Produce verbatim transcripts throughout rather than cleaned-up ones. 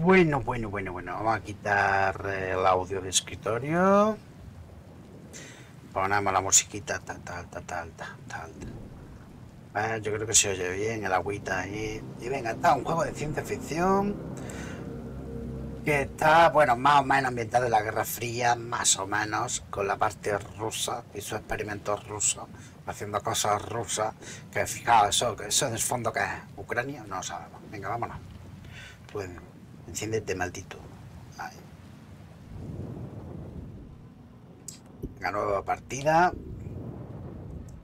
Bueno, bueno, bueno, bueno. Vamos a quitar el audio de escritorio. Ponemos la musiquita tal, tal, tal, tal, tal. Bueno, yo creo que se oye bien el agüita ahí. Y venga, está un juego de ciencia ficción que está, bueno, más o menos ambientado en la Guerra Fría, más o menos, con la parte rusa y sus experimentos rusos, haciendo cosas rusas, que fijaos, eso, eso en el fondo que es Ucrania, no lo sabemos. Venga, vámonos. Pues, enciéndete, maldito. Ahí. Venga, nueva partida.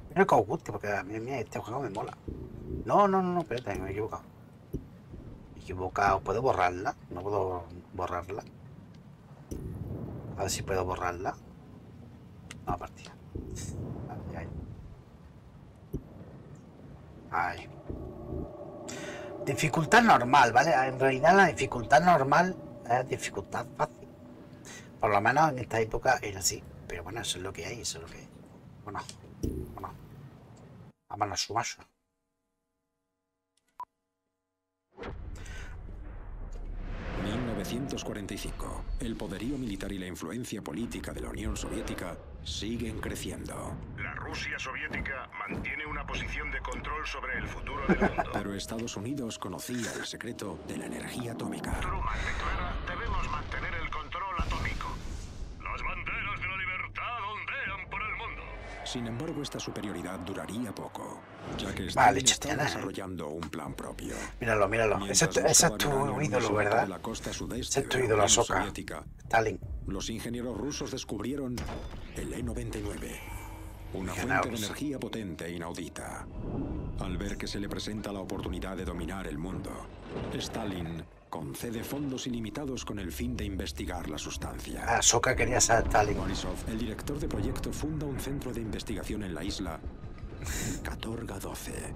Espero que os guste, porque a mí este juego me mola. No, no, no, no, espérate, me he equivocado. Me he equivocado. ¿Puedo borrarla? No puedo borrarla. A ver si puedo borrarla. No, partida. Ahí, ahí. Ahí. Dificultad normal, ¿vale? En realidad la dificultad normal es dificultad fácil. Por lo menos en esta época era así. Pero bueno, eso es lo que hay, eso es lo que hay. Bueno, bueno. Vamos a su macho. mil novecientos cuarenta y cinco. El poderío militar y la influencia política de la Unión Soviética siguen creciendo. La Rusia soviética mantiene una posición de control sobre el futuro del mundo. Pero Estados Unidos conocía el secreto de la energía atómica. Truman declara: debemos mantener el control atómico. Las banderas de la libertad ondean por el mundo. Sin embargo, esta superioridad duraría poco, ya que Stalin está desarrollando un plan propio. Míralo, míralo. Ese es tu ídolo, ¿verdad? Ese es tu ídolo, Soka. Stalin. Los ingenieros rusos descubrieron el E noventa y nueve, una fuente de energía potente e inaudita. Al ver que se le presenta la oportunidad de dominar el mundo, Stalin concede fondos ilimitados con el fin de investigar la sustancia. Ah, Soka quería ser Stalin. Borisov, el director de proyecto, funda un centro de investigación en la isla Katorga doce.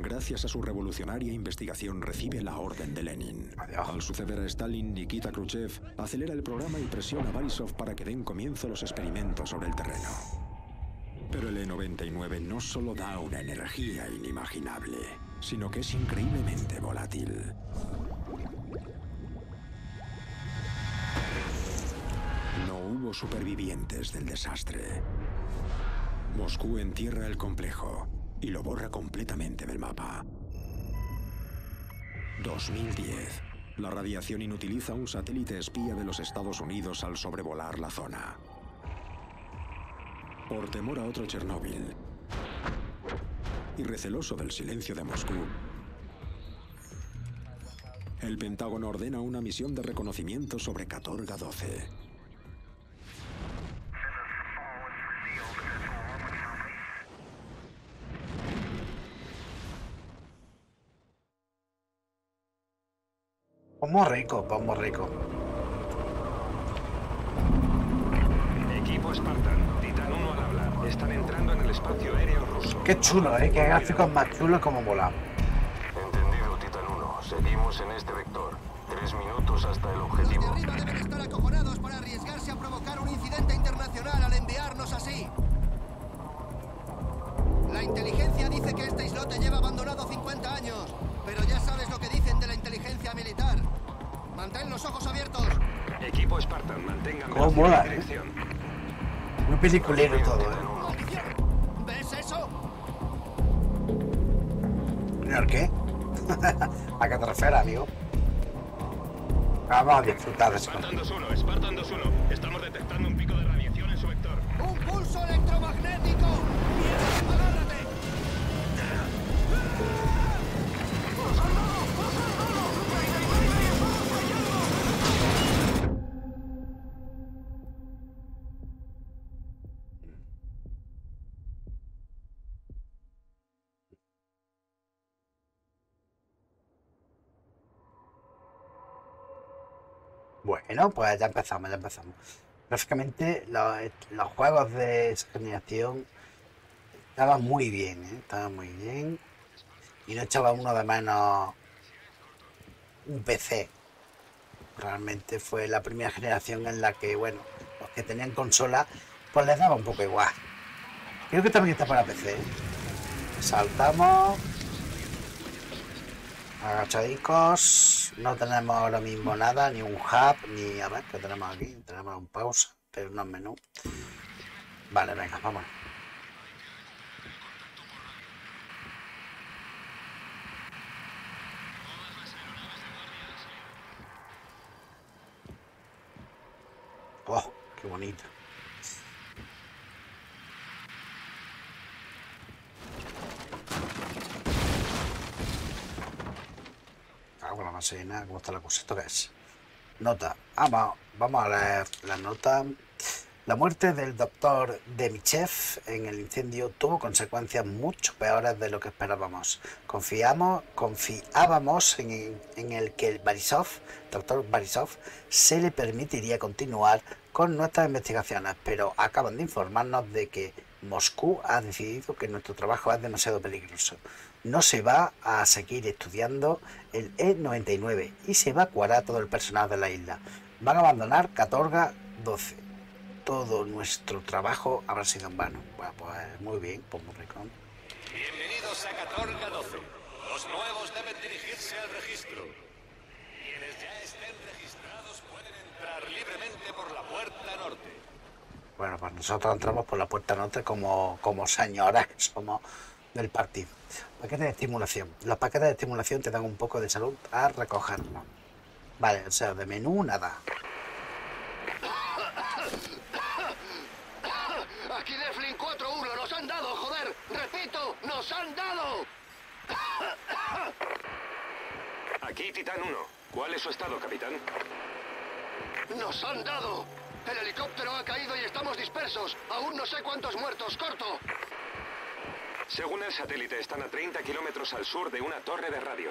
Gracias a su revolucionaria investigación recibe la Orden de Lenin. Adiós. Al suceder a Stalin, Nikita Khrushchev acelera el programa y presiona a Borisov para que den comienzo los experimentos sobre el terreno. Pero el E noventa y nueve no solo da una energía inimaginable, sino que es increíblemente volátil. No hubo supervivientes del desastre. Moscú entierra el complejo y lo borra completamente del mapa. dos mil diez. La radiación inutiliza un satélite espía de los Estados Unidos al sobrevolar la zona. Por temor a otro Chernóbil y receloso del silencio de Moscú, el Pentágono ordena una misión de reconocimiento sobre Katorga doce. Vamos rico, vamos rico. Equipo Spartan, Titan uno al habla. Están entrando en el espacio aéreo ruso. Qué chulo, eh, qué gráficos más chulos, como mola. Entendido, Titan uno. Seguimos en este vector. Tres minutos hasta el objetivo. Los de arriba deben estar acojonados para arriesgarse a provocar un incidente internacional al enviarnos así. La inteligencia dice que este islote lleva abandonado cincuenta años. Pero ya sabes lo que dicen de la inteligencia militar. Mantén los ojos abiertos. Equipo Spartan, mantengan la oh, dirección. Muy peliculero todo, ¿eh? ¿Ves eso? ¿Pero qué? ¿A qué te refieres, amigo? Vamos a disfrutar de eso. Spartan dos uno, Spartan dos uno. Estamos detectando un pico de radiación en su vector. ¡Un pulso electromagnético! Bueno, pues ya empezamos, ya empezamos. Básicamente los, los juegos de esa generación estaban muy bien, ¿eh? Estaban muy bien. Y no echaba uno de menos un P C. Realmente fue la primera generación en la que, bueno, los que tenían consola, pues les daba un poco igual. Creo que también está para P C. Saltamos. Agachadicos. No tenemos ahora mismo nada, ni un hub, ni a ver qué tenemos aquí. Tenemos un pausa, pero no es menú. Vale, venga, vamos. Oh, qué bonito. Hago la base llena, ¿cómo está la cosa? ¿Esto qué es? Nota. Ah, va, vamos a leer la nota. La muerte del doctor Demichev en el incendio tuvo consecuencias mucho peores de lo que esperábamos. Confiamos, confiábamos en, en el que el Borisov, doctor Borisov, se le permitiría continuar con nuestras investigaciones, pero acaban de informarnos de que Moscú ha decidido que nuestro trabajo es demasiado peligroso. No se va a seguir estudiando el E noventa y nueve y se evacuará todo el personal de la isla. Van a abandonar Katorga doce. Todo nuestro trabajo habrá sido en vano. Bueno, pues muy bien, pues muy rico. Bienvenidos a Katorga doce. Los nuevos deben dirigirse al registro. Quienes ya estén registrados pueden entrar libremente por la puerta norte. Bueno, pues nosotros entramos por la puerta norte como, como señoras que somos del partido. Paquetes de estimulación. Los paquetes de estimulación te dan un poco de salud a recogerlo. Vale, o sea, de menú nada. Aquí Deflin cuatro uno, nos han dado, joder. Repito, nos han dado. Aquí Titán uno. ¿Cuál es su estado, capitán? Nos han dado. El helicóptero ha caído y estamos dispersos. Aún no sé cuántos muertos, corto. Según el satélite, están a treinta kilómetros al sur de una torre de radio.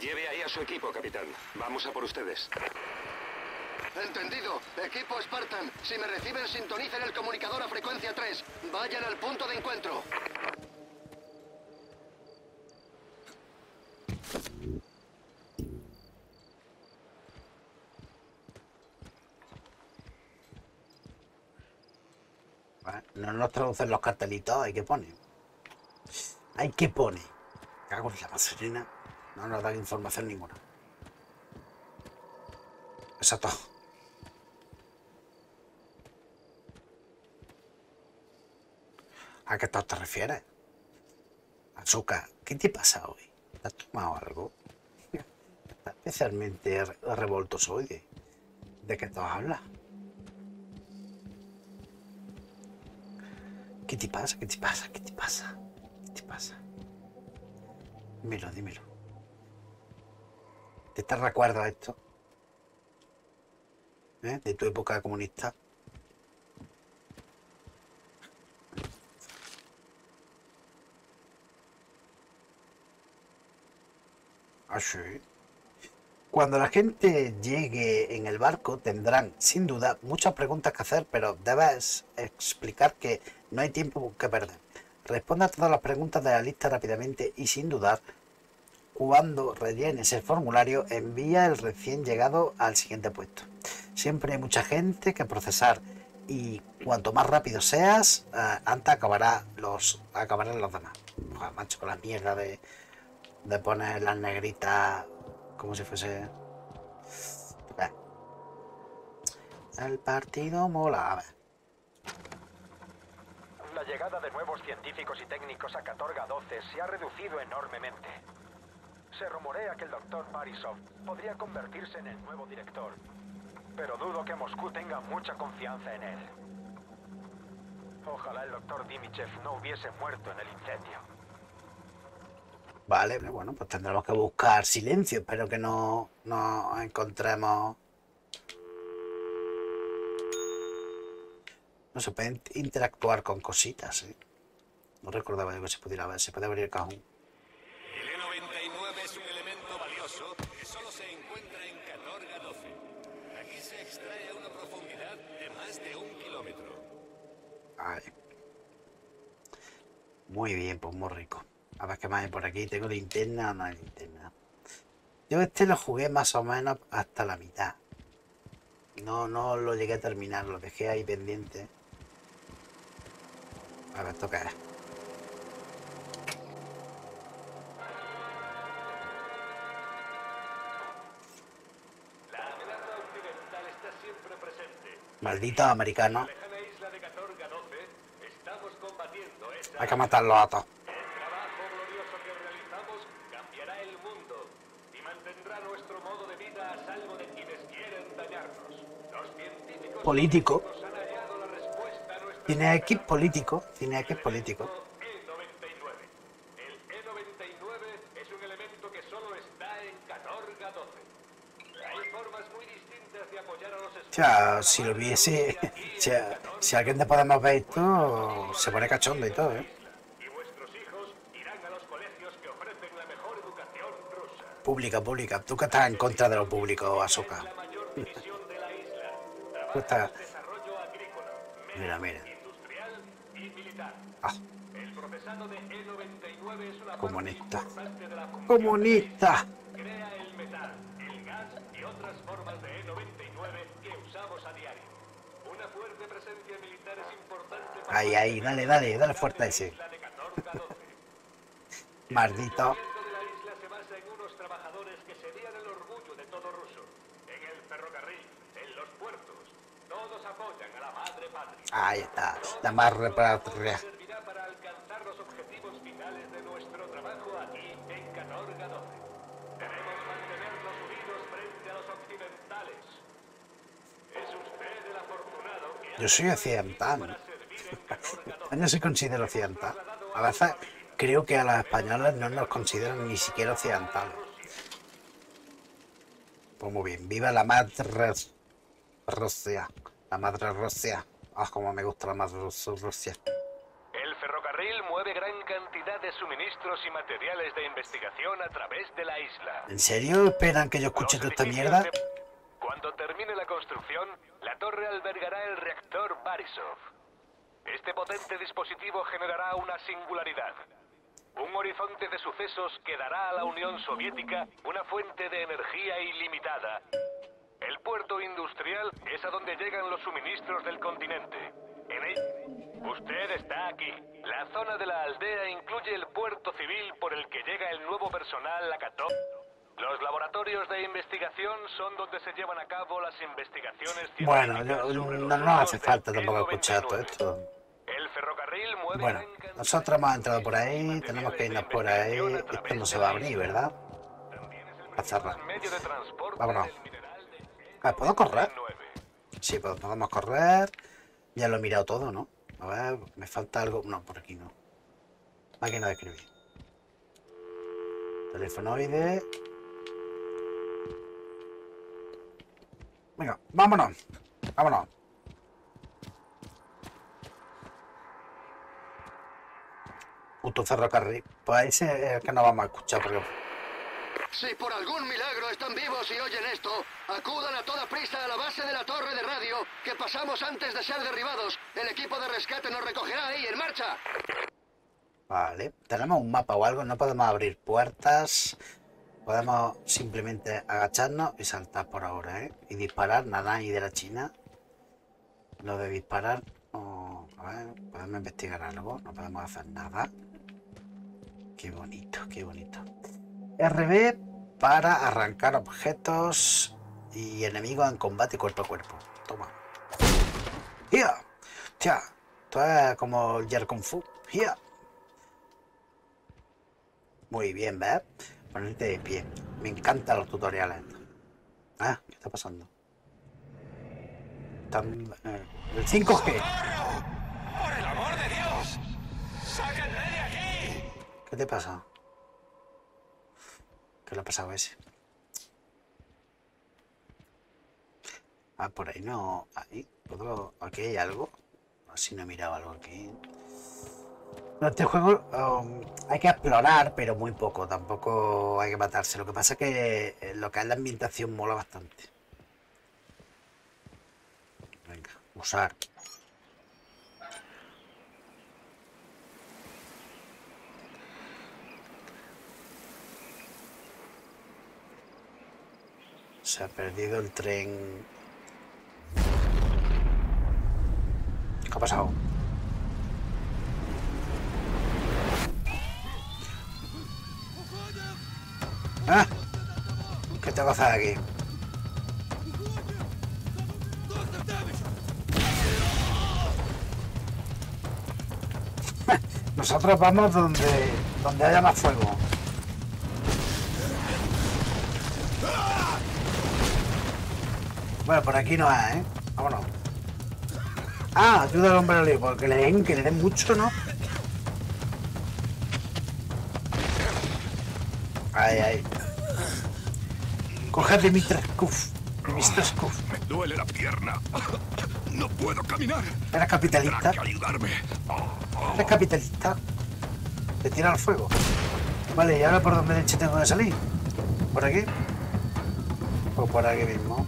Lleve ahí a su equipo, capitán. Vamos a por ustedes. Entendido. Equipo Spartan, si me reciben, sintonicen el comunicador a frecuencia tres. Vayan al punto de encuentro. Bueno, no nos traducen los cartelitos. Hay que poner. Hay que poner. Cago en la vaselina. No nos dan información ninguna. Exacto. ¿A qué te refieres? Azúcar, ¿qué te pasa hoy? ¿Te has tomado algo? Está especialmente revoltoso hoy. ¿De, ¿De qué te hablas? ¿Qué te pasa? ¿Qué te pasa? ¿Qué te pasa? ¿Qué te pasa? Dímelo, dímelo. ¿Te estás recuerdo a esto? ¿Eh? De tu época comunista. Cuando la gente llegue en el barco tendrán, sin duda, muchas preguntas que hacer, pero debes explicar que no hay tiempo que perder. Responda a todas las preguntas de la lista rápidamente y sin dudar. Cuando rellenes el formulario, envía el recién llegado al siguiente puesto. Siempre hay mucha gente que procesar y cuanto más rápido seas, eh, antes acabará los, acabarán los demás. Ojalá, macho, con la mierda de... de poner las negritas como si fuese... Vale. El partido mola. A ver. La llegada de nuevos científicos y técnicos a Katorga doce se ha reducido enormemente. Se rumorea que el doctor Borisov podría convertirse en el nuevo director, pero dudo que Moscú tenga mucha confianza en él. Ojalá el doctor Demichev no hubiese muerto en el incendio. Vale, bueno, pues tendremos que buscar silencio. Espero que no nos encontremos. No se pueden interactuar con cositas, ¿eh? No recordaba yo que se pudiera ver. Se puede abrir el cajón. El E noventa y nueve es un elemento valioso que solo se encuentra en Katorga doce. Aquí se extrae a una profundidad de más de un kilómetro. Vale. Muy bien, pues muy rico. A ver qué más hay por aquí. ¿Tengo linterna o no hay linterna? Yo este lo jugué más o menos hasta la mitad. No, no lo llegué a terminar. Lo dejé ahí pendiente. A ver, ¿esto qué es? Maldita americana. Hay que matarlo a todos. Político. Tiene X político. Tiene X político. O sea, si lo viese, o sea, si alguien de Podemos ve esto, se pone cachondo y todo, ¿eh? Y vuestros hijos irán a los colegios que ofrecen la mejor educación rusa. Pública, pública. Tú que estás en contra de lo público, Asoka. Está... Mira, mira. Ah. Comunista. Comunista. Ahí, ahí, dale, dale, dale fuerte a ese. Maldito. Ahí está, la madre patria. Servirá para alcanzar los objetivos finales de nuestro trabajo aquí en Catorga doce. Debemos mantenernos unidos frente a los occidentales. Es usted el afortunado que... Yo soy occidental. España se considera occidental. A veces creo que a las españolas no nos consideran ni siquiera occidentales. Pues muy bien, viva la madre Rusia. La madre Rusia. Ah, como me gusta la madre Rusia. El ferrocarril mueve gran cantidad de suministros y materiales de investigación a través de la isla. ¿En serio esperan que yo escuche toda esta mierda? De... Cuando termine la construcción, la torre albergará el reactor Borisov. Este potente dispositivo generará una singularidad. Un horizonte de sucesos que dará a la Unión Soviética una fuente de energía ilimitada. El puerto industrial es a donde llegan los suministros del continente. En él, usted está aquí. La zona de la aldea incluye el puerto civil por el que llega el nuevo personal a Cató. Los laboratorios de investigación son donde se llevan a cabo las investigaciones científicas. Bueno, yo, no nos hace falta tampoco escuchar todo esto. El ferrocarril mueve. Bueno, nosotros hemos entrado por ahí, tenemos que irnos por ahí. Esto no se va a abrir, ¿verdad? A cerrar. Vámonos. A ver, ¿puedo correr? Sí, podemos correr. Ya lo he mirado todo, ¿no? A ver, me falta algo. No, por aquí no. Máquina de escribir. Telefonoide. Venga, vámonos. Vámonos. Puto ferrocarril. Pues ese es el que no vamos a escuchar, porque... Si por algún milagro están vivos y oyen esto, acudan a toda prisa a la base de la torre de radio que pasamos antes de ser derribados. El equipo de rescate nos recogerá ahí, en marcha. Vale, tenemos un mapa o algo, no podemos abrir puertas. Podemos simplemente agacharnos y saltar por ahora, ¿eh? Y disparar, nada, y de la China. Lo de disparar, oh, a ver, podemos investigar algo, no podemos hacer nada. Qué bonito, qué bonito. R B para arrancar objetos y enemigos en combate cuerpo a cuerpo. Toma. ¡Ya! ¡Tía! Esto es como el Yer Kung Fu. ¡Ya! Muy bien, ¿ves? Ponerte de pie. Me encantan los tutoriales. Ah, ¿qué está pasando? Tan, eh, el cinco G. ¡Socorro! ¡Por el amor de Dios! ¡Sáquenme de aquí! ¿Qué te pasa? ¿Qué le ha pasado a ese? Ah, por ahí no... Ahí, ¿puedo? Aquí hay algo. Así no he mirado algo aquí. No, este juego um, hay que explorar, pero muy poco. Tampoco hay que matarse. Lo que pasa es que lo que es la ambientación mola bastante. Venga, usar. Se ha perdido el tren. ¿Qué ha pasado? ¿Ah? ¿Qué te pasa aquí? Nosotros vamos donde, donde haya más fuego. Bueno, por aquí no hay, ¿eh? Vámonos. Ah, ayuda al hombre al lío, porque le den, que le den mucho, ¿no? Ay, ay. Cogete, mister Cuff. mister Cuff. Me duele la pierna. No puedo caminar. Eres capitalista. Que ayudarme. Eres capitalista. Te tira al fuego. Vale, ¿y ahora por dónde leche tengo que salir? ¿Por aquí? O por aquí mismo.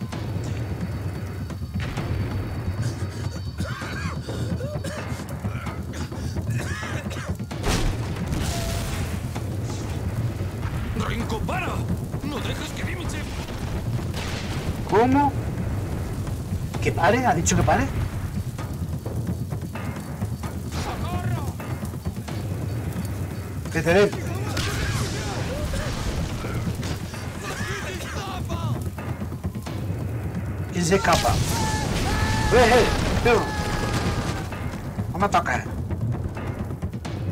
¡Rinco, para! ¡No dejes que Dimitri! ¿Cómo? ¿Que pare? ¿Ha dicho que pare? ¡Socorro! ¡Que te den! ¿Quién se escapa? ¡Eh, eh! ¡Pero! ¡Vamos a tocar!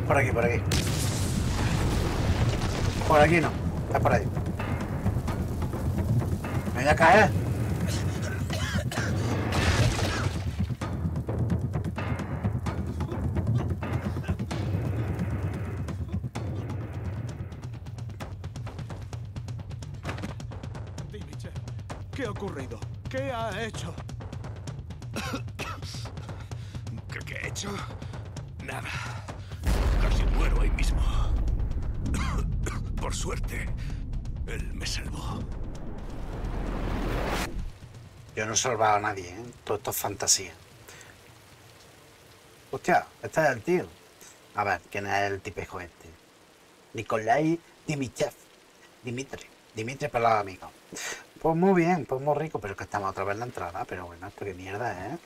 Por aquí, por aquí. Por aquí no. Está por ahí. Me voy a caer. Dimitri, ¿qué ha ocurrido? ¿Qué ha hecho? ¿Qué, qué he hecho? Nada. Casi muero ahí mismo. Por suerte, él me salvó. Yo no he salvado a nadie, ¿eh? Todo esto es fantasía. Hostia, este es el tío. A ver, ¿quién es el tipejo este? Nikolai Dimitrov. Dimitri. Dimitri para los amigos. Pues muy bien, pues muy rico, pero que estamos otra vez en la entrada. Pero bueno, esto qué mierda, ¿eh?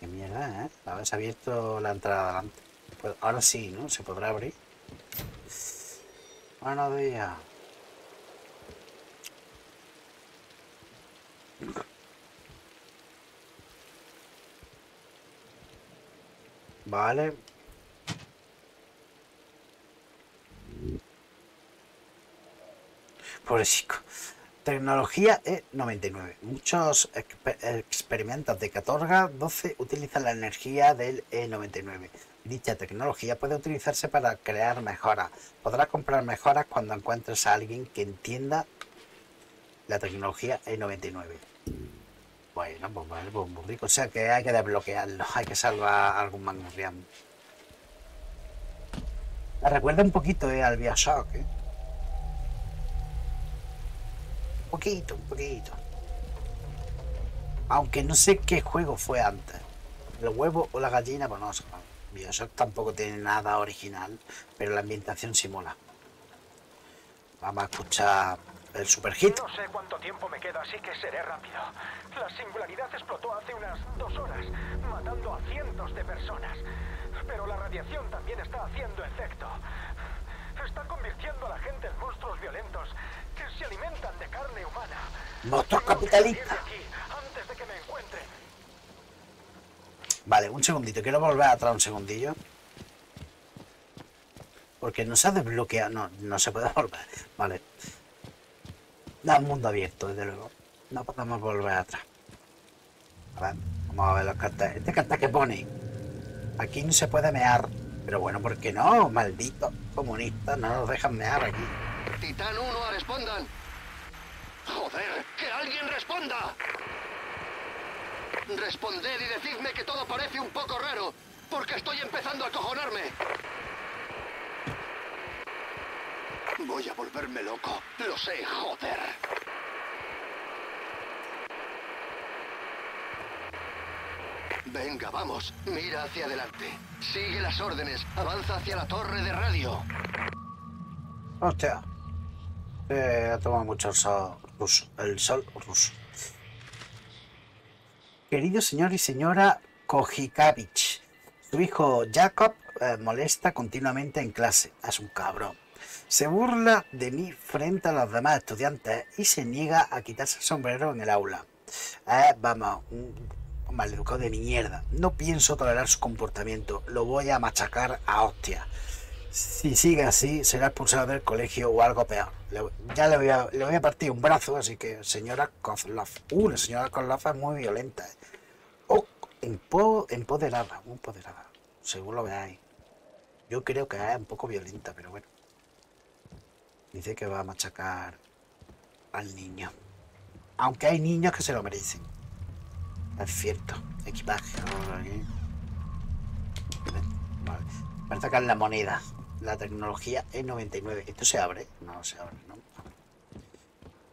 Qué mierda, ¿eh? Habéis abierto la entrada delante. Pues ahora sí, ¿no? Se podrá abrir. Buenos días. Vale. Pobre chico. Tecnología E noventa y nueve. Muchos exper experimentos de catorce doce utilizan la energía del E noventa y nueve. Dicha tecnología puede utilizarse para crear mejoras. Podrás comprar mejoras cuando encuentres a alguien que entienda la tecnología E noventa y nueve. Bueno, pues vale, pues muy rico. O sea que hay que desbloquearlo, hay que salvar a algún mangurrián. La recuerda un poquito eh, al Bioshock. ¿eh? Un poquito, un poquito. Aunque no sé qué juego fue antes. El huevo o la gallina, pues no sé. Bioshock tampoco tiene nada original, pero la ambientación sí mola. Vamos a escuchar el super hit. No sé cuánto tiempo me queda, así que seré rápido. La singularidad explotó hace unas dos horas, matando a cientos de personas. Pero la radiación también está haciendo efecto. Está convirtiendo a la gente en monstruos violentos que se alimentan de carne humana. ¡Monstruos capitalistas! Vale, un segundito. Quiero volver atrás un segundillo. Porque no se ha desbloqueado. No, no se puede volver. Vale. Da un mundo abierto, desde luego. No podemos volver atrás. A ver, vamos a ver los cartas. Este cartel que pone. Aquí no se puede mear. Pero bueno, ¿por qué no? Malditos comunistas. No nos dejan mear aquí. Titán uno, respondan. Joder, que alguien responda. Responded y decidme que todo parece un poco raro, porque estoy empezando a acojonarme. Voy a volverme loco, lo sé, joder. Venga, vamos, mira hacia adelante. Sigue las órdenes, avanza hacia la torre de radio. Hostia. Eh, ha tomado mucho el sol ruso. El sol ruso. Querido señor y señora Kojikavich, su hijo Jacob eh, molesta continuamente en clase. Es un cabrón. Se burla de mí frente a los demás estudiantes y se niega a quitarse el sombrero en el aula. Eh, vamos, un maleducado de mierda. No pienso tolerar su comportamiento. Lo voy a machacar a hostia. Si sigue así, será expulsado del colegio o algo peor. Le, ya le voy, a, le voy a partir un brazo, así que señora Kozlov. Uh, la señora Kozlov es muy violenta. Oh, empo, empoderada, empoderada. Según lo veáis. Yo creo que es un poco violenta, pero bueno. Dice que va a machacar al niño. Aunque hay niños que se lo merecen. Es cierto. Equipaje. Vale. Para sacar la moneda. La tecnología es noventa y nueve. ¿Esto se abre? No, se abre, ¿no?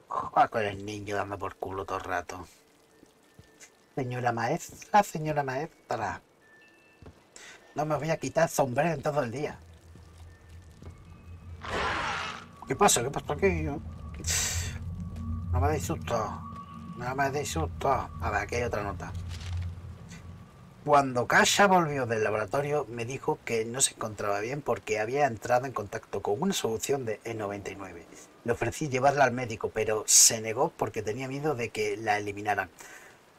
Joder, con el niño dando por culo todo el rato. Señora maestra, señora maestra. No me voy a quitar sombrero en todo el día. ¿Qué pasa? ¿Qué pasa aquí? No me deis susto. No me deis susto. A ver, aquí hay otra nota. Cuando Kasia volvió del laboratorio, me dijo que no se encontraba bien porque había entrado en contacto con una solución de E noventa y nueve. Le ofrecí llevarla al médico, pero se negó porque tenía miedo de que la eliminaran.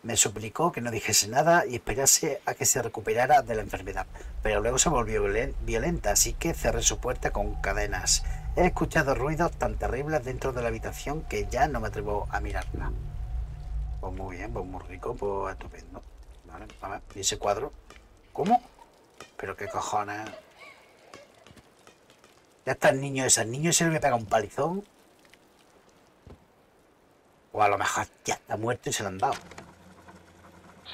Me suplicó que no dijese nada y esperase a que se recuperara de la enfermedad, pero luego se volvió violenta, así que cerré su puerta con cadenas. He escuchado ruidos tan terribles dentro de la habitación que ya no me atrevo a mirarla. Pues muy bien, pues muy rico, pues estupendo. Vale, a ver, ¿y ese cuadro? ¿Cómo? Pero qué cojones. Ya está el niño ese. El niño ese le voy a pegar un palizón. O a lo mejor ya está muerto y se lo han dado.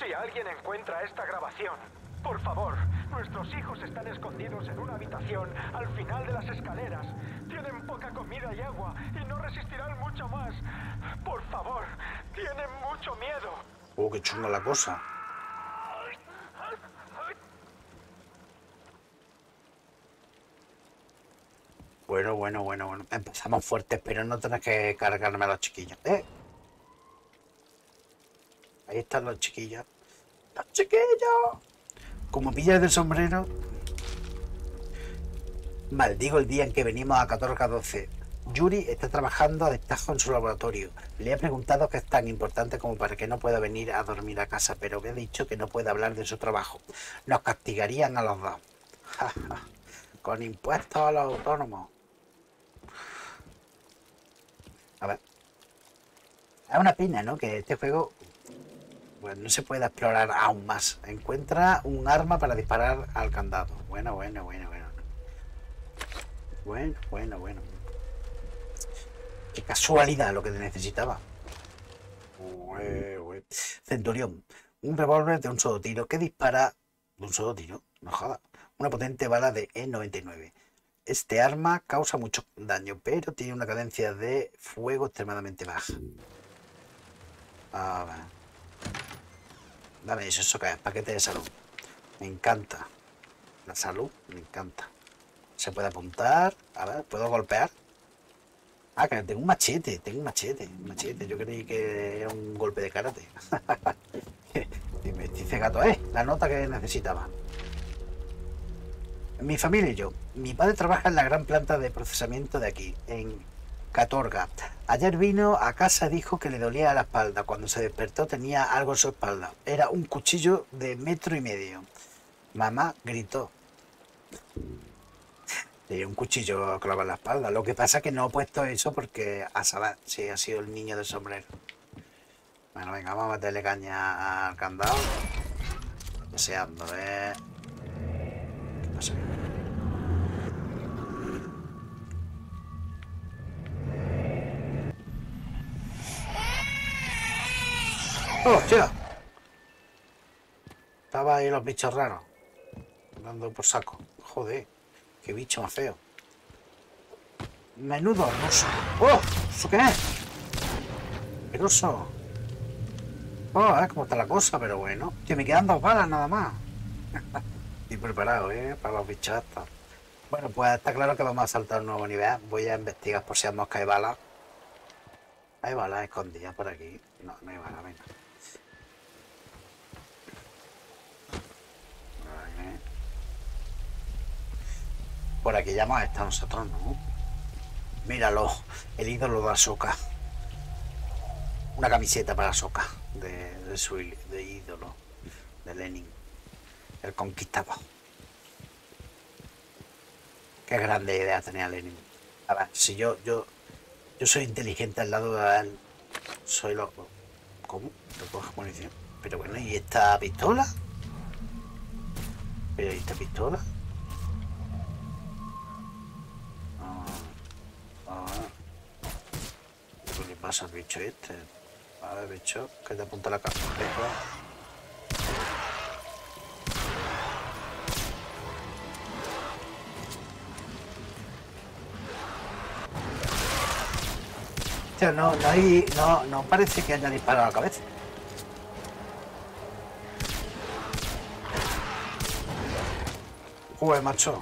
Si alguien encuentra esta grabación, por favor, nuestros hijos están escondidos en una habitación al final de las escaleras. Tienen poca comida y agua y no resistirán mucho más. Por favor, tienen mucho miedo. Oh, qué chunga la cosa. Bueno, bueno, bueno, bueno. Empezamos fuertes, pero no tenés que cargarme a los chiquillos. ¿Eh? Ahí están los chiquillos. ¡Los chiquillos! Como pillas del sombrero. Maldigo el día en que venimos a catorce a doce. Yuri está trabajando a destajo en su laboratorio. Le he preguntado qué es tan importante como para que no pueda venir a dormir a casa, pero me ha dicho que no puede hablar de su trabajo. Nos castigarían a los dos. Jaja. Con impuestos a los autónomos. A ver. Es una pena, ¿no? Que este juego, bueno, no se puede explorar aún más. Encuentra un arma para disparar al candado. Bueno, bueno, bueno, bueno. Bueno, bueno, bueno. Qué casualidad lo que necesitaba. Ué, ué. Centurión. Un revólver de un solo tiro que dispara... ¿De un solo tiro? No jodas. Una potente bala de E noventa y nueve. Este arma causa mucho daño, pero tiene una cadencia de fuego extremadamente baja. A ver. Dame eso, eso que es paquete de salud. Me encanta. La salud, me encanta. Se puede apuntar. A ver, ¿puedo golpear? Ah, que tengo un machete, tengo un machete, un machete. Yo creí que era un golpe de karate. Y me dice gato, eh, la nota que necesitaba. Mi familia y yo. Mi padre trabaja en la gran planta de procesamiento de aquí, en Katorga. Ayer vino a casa y dijo que le dolía la espalda. Cuando se despertó tenía algo en su espalda. Era un cuchillo de metro y medio. Mamá gritó. Tenía un cuchillo clavado en la espalda. Lo que pasa es que no he puesto eso porque a saber si ha sido el niño del sombrero. Bueno, venga, vamos a meterle caña al candado. Deseando, eh. Sí. ¡Hostia! Estaba ahí los bichos raros. Dando por saco. Joder, qué bicho más feo. Menudo ruso. ¡Oh! ¿Eso qué es? Ruso. Oh, a ver cómo está la cosa, pero bueno. Que me quedan dos balas nada más. Y preparado, ¿eh? Para los bichos estos. Bueno, pues está claro que vamos a saltar un nuevo nivel. Voy a investigar por si hay moscas y balas. Hay balas escondidas por aquí. No, no hay balas, venga. Vale. Por aquí ya hemos estado nosotros, ¿no? Míralo, el ídolo de Ahsoka. Una camiseta para Ahsoka, de, de su de ídolo. de Lenin, el conquistador. Qué grande idea tenía Lenin. A ver, si yo, yo, yo soy inteligente al lado de él, soy loco. ¿Cómo? Recoge munición. Pero bueno, ¿y esta pistola? ¿Pero y esta pistola? Pasa el bicho este. A ver, bicho, que te apunta la cabeza. Tío, no, no hay. No, no parece que haya disparado a la cabeza. Uy, macho.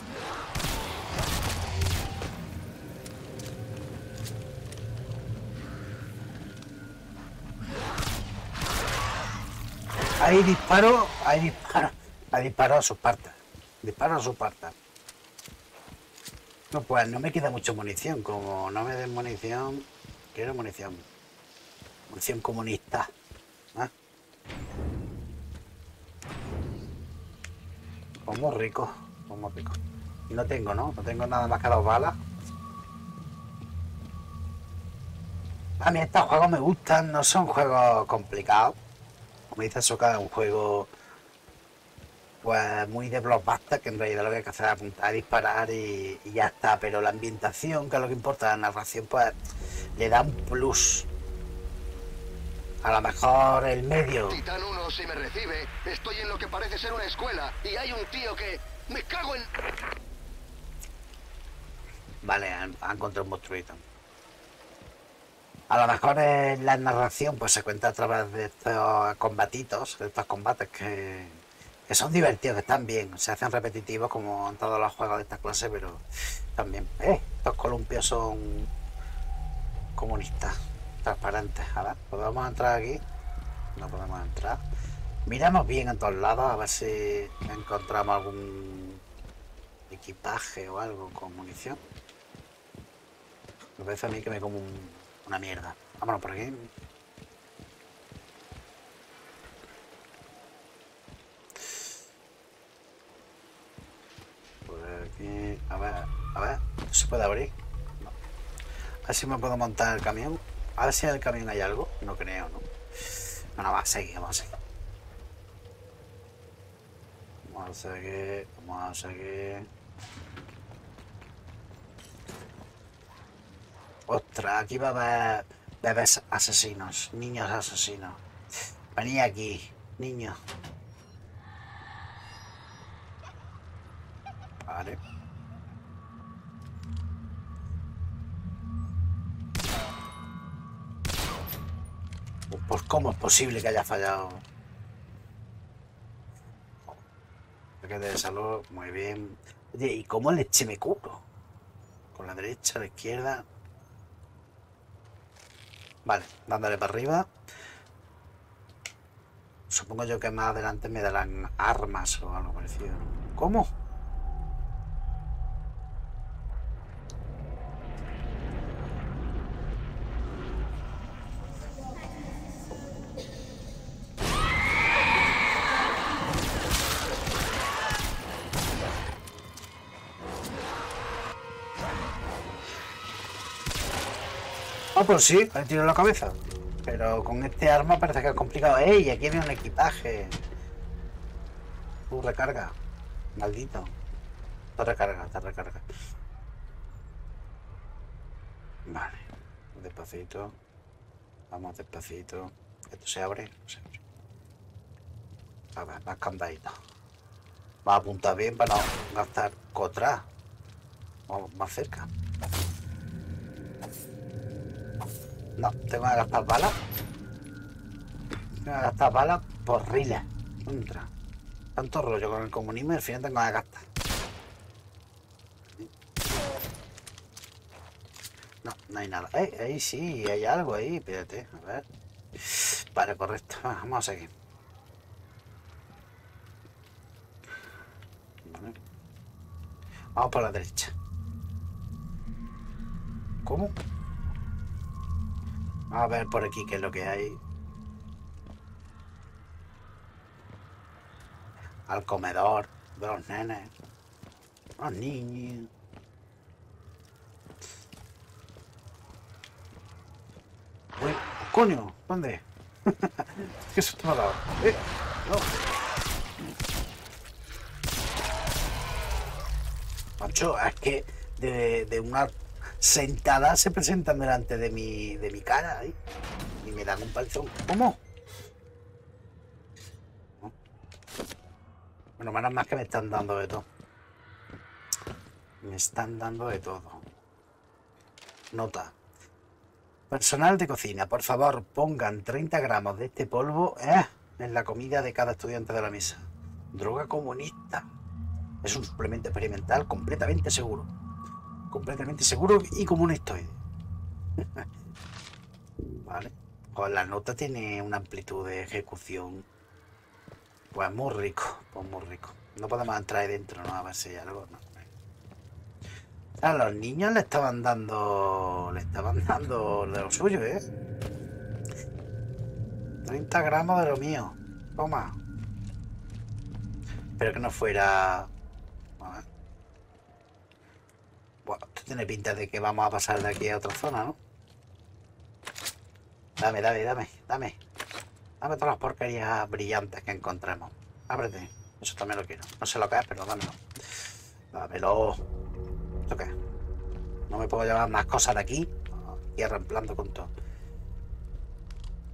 Hay disparo, hay disparo, hay disparo a sus partes, disparo a sus partes. No, pues no me queda mucha munición, como no me den munición, quiero munición, munición comunista. ¿Ah? Pues muy rico, pues muy rico. Y no tengo, ¿no? No tengo nada más que dos balas. A mí estos juegos me gustan, no son juegos complicados. Me dice Soca, es un juego pues muy de blockbuster, que en realidad lo que hay que hacer es apuntar, disparar y, y ya está. Pero la ambientación, que es lo que importa, la narración, pues le da un plus. A lo mejor el medio. Titán uno, si me recibe, estoy en lo que parece ser una escuela y hay un tío que... ¡Me cago en...! Vale, han, han encontrado un monstruito. A lo mejor en la narración pues se cuenta a través de estos combatitos, de estos combates que, que son divertidos, que están bien, se hacen repetitivos como en todos los juegos de esta clase, pero también eh, estos columpios son comunistas, transparentes. A ver, ¿podemos entrar aquí? No podemos entrar. Miramos bien en todos lados a ver si encontramos algún equipaje o algo con munición. Me parece a mí que me como un... una mierda. Vámonos por aquí. Por aquí. A ver, a ver. ¿Se puede abrir? No. A ver si me puedo montar el camión. A ver si en el camión hay algo. No creo, ¿no? Bueno, va, seguimos, seguimos. Vamos a seguir. Vamos a seguir. Ostras, aquí va a haber bebés asesinos, niños asesinos. Venid aquí, niños. Vale. Pues cómo es posible que haya fallado. Me quedé de salud, muy bien. Oye, ¿y cómo le eché me cubro? Con la derecha, la izquierda. Vale, dándole para arriba. Supongo yo que más adelante me darán armas o algo parecido. ¿Cómo? Ah, pues sí, le tiro en la cabeza. Pero con este arma parece que es complicado. ¡Ey! Aquí viene un equipaje. Uh, recarga. Maldito. Te recarga, te recarga. Vale. Despacito. Vamos despacito. ¿Esto se abre? Se abre. A ver, más candaditos. Va a apuntar bien para no gastar contra. Vamos más cerca. No, tengo que gastar balas. Tengo que gastar balas por riles. Entra. Tanto rollo con el comunismo y al final tengo que gastar. No, no hay nada. Ahí, ahí sí, hay algo ahí. Espérate, a ver. Vale, correcto. Vamos a seguir. Vale. Vamos por la derecha. ¿Cómo? A ver por aquí qué es lo que hay. al comedor de los nenes, los niños. Uy, coño, ¿dónde? ¿Qué susto me ha dado? Eh, no. Macho, es que de, de una sentada se presentan delante de mi, de mi cara, ¿eh? Y me dan un palizón. ¿Cómo? Bueno, menos más que me están dando de todo. Me están dando de todo. Nota. Personal de cocina, por favor, pongan treinta gramos de este polvo eh, en la comida de cada estudiante de la mesa. Droga comunista. Es un suplemento experimental completamente seguro. Completamente seguro y comunistoide. Vale. Pues la nota tiene una amplitud de ejecución. Pues muy rico, pues muy rico. No podemos entrar ahí dentro, ¿no? A ver si hay algo, ¿no? A los niños le estaban dando... Le estaban dando de lo suyo, ¿eh? treinta gramos de lo mío. Toma. Espero que no fuera... A ver. Bueno, esto tiene pinta de que vamos a pasar de aquí a otra zona, ¿no? Dame, dame, dame, dame. Dame todas las porquerías brillantes que encontremos. Ábrete. Eso también lo quiero. No sé lo que es, pero dámelo. Dámelo. ¿Esto qué? No me puedo llevar más cosas de aquí. Y arramplando con todo.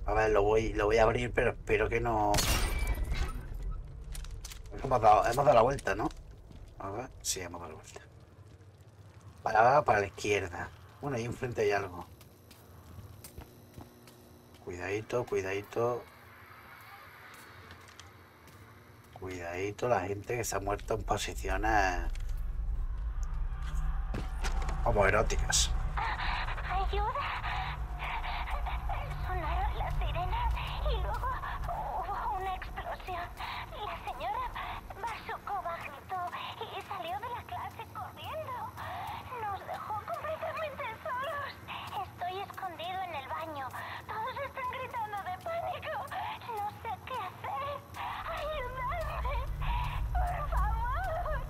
A ver, lo voy, lo voy a abrir, pero espero que no... Hemos dado, hemos dado la vuelta, ¿no? A ver. Sí, hemos dado la vuelta. Para, para la izquierda. Bueno, ahí enfrente hay algo. Cuidadito, cuidadito. Cuidadito la gente que se ha muerto en posiciones homoeróticas. Ayuda. Sonaron las sirenas y luego hubo una explosión. La señora Basukova gritó y salió de la clase corriendo. Nos dejó completamente solos. Estoy escondido en el baño. Todos están gritando de pánico. No sé qué hacer. Ayúdame. Por favor.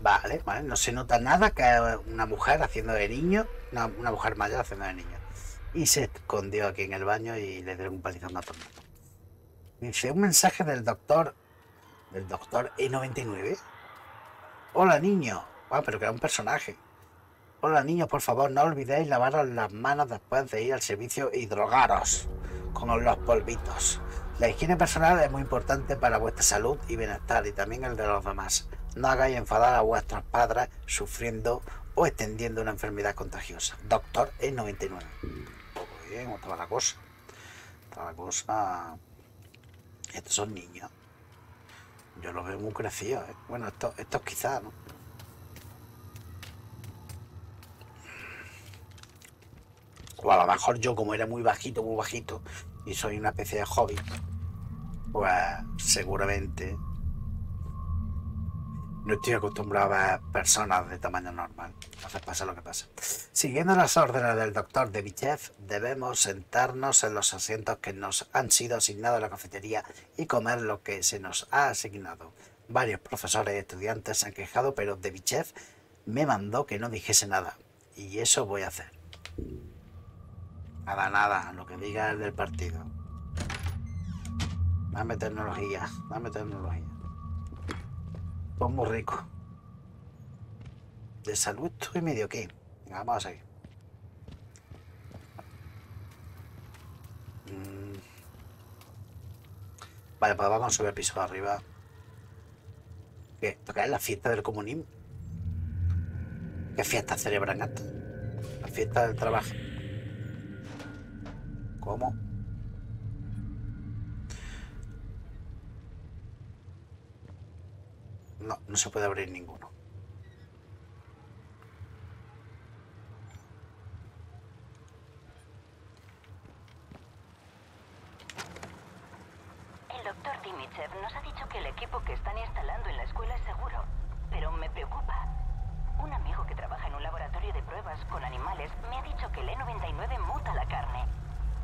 Vale, vale. No se nota nada que una mujer haciendo de niño. Una, una mujer mayor haciendo de niño. Y se escondió aquí en el baño y le dieron un palizón a todo. Dice un mensaje del doctor. Del doctor E noventa y nueve. Hola, niño. Ah, pero que era un personaje. Hola niños, por favor, no olvidéis lavaros las manos después de ir al servicio y drogaros con los polvitos. La higiene personal es muy importante para vuestra salud y bienestar y también el de los demás. No hagáis enfadar a vuestros padres sufriendo o extendiendo una enfermedad contagiosa. Doctor E noventa y nueve. Muy bien, otra va la cosa. Otra la cosa... Estos son niños. Yo los veo muy crecidos, ¿eh? Bueno, estos, estos quizás, ¿no? O a lo mejor yo, como era muy bajito, muy bajito, y soy una especie de hobbit, pues seguramente no estoy acostumbrado a ver personas de tamaño normal. Entonces pasa lo que pasa. Siguiendo las órdenes del doctor Devichev, debemos sentarnos en los asientos que nos han sido asignados en la cafetería y comer lo que se nos ha asignado. Varios profesores y estudiantes se han quejado, pero Devichev me mandó que no dijese nada. Y eso voy a hacer. Nada, nada, lo que diga el del partido. Dame tecnología, dame tecnología. Pues muy rico. De salud estoy medio aquí. Venga, vamos a seguir. Vale, pues vamos a subir el piso para arriba. ¿Qué? ¿Toca la fiesta del comunismo? ¿Qué fiesta celebran estas? La fiesta del trabajo. ¿Cómo? No, no se puede abrir ninguno. El doctor Dimichev nos ha dicho que el equipo que están instalando en la escuela es seguro, pero me preocupa. Un amigo que trabaja en un laboratorio de pruebas con animales me ha dicho que el E noventa y nueve muta la carne.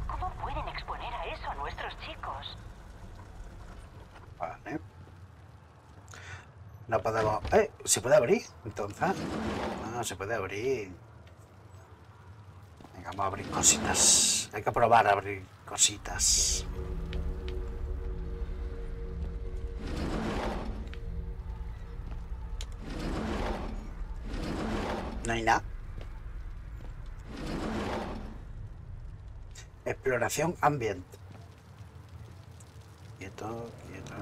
¿Cómo pueden exponer a eso a nuestros chicos? Vale. No podemos... ¡Eh! ¿Se puede abrir? Entonces... No, se puede abrir. Venga, vamos a abrir cositas. Hay que probar a abrir cositas. No hay nada. Exploración ambiente. Quieto, quieto.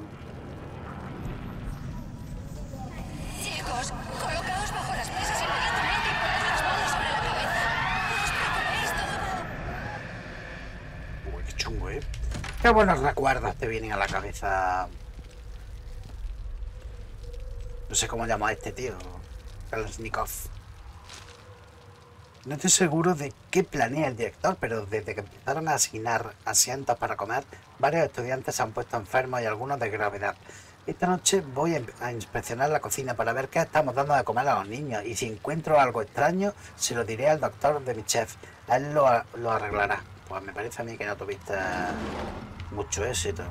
Chicos, colocaos bajo las mesas inmediatamente y poned las manos sobre la cabeza. No os preocupéis, todo. Uy, qué chungo, ¿eh? Qué buenos recuerdos te vienen a la cabeza. No sé cómo llama a este tío. Kalashnikov. No estoy seguro de qué planea el director, pero desde que empezaron a asignar asientos para comer, varios estudiantes se han puesto enfermos y algunos de gravedad. Esta noche voy a inspeccionar la cocina para ver qué estamos dando de comer a los niños y si encuentro algo extraño, se lo diré al doctor de mi chef. A él lo, lo arreglará. Pues me parece a mí que no tuviste mucho éxito.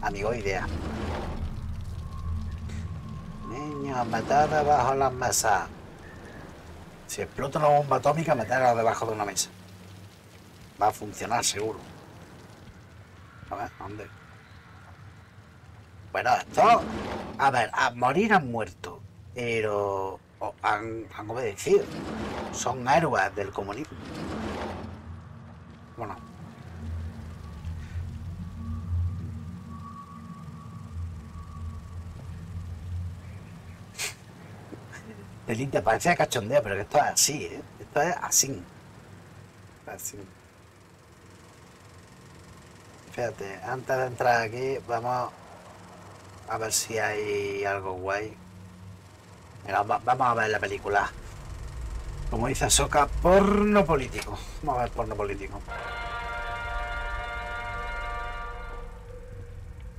Amigo, idea. Niños, metad bajo las mesas. Si explota una bomba atómica, meterla debajo de una mesa. Va a funcionar seguro. A ver, ¿dónde? Bueno, esto... A ver, a morir han muerto, pero oh, han, han obedecido. Son héroes del comunismo. Bueno. Delita, parecía cachondeo, pero que esto es así, ¿eh? Esto es así. Así. Fíjate, antes de entrar aquí, vamos a ver si hay algo guay. Mira, va, vamos a ver la película. Como dice Ahsoka, porno político. Vamos a ver porno político.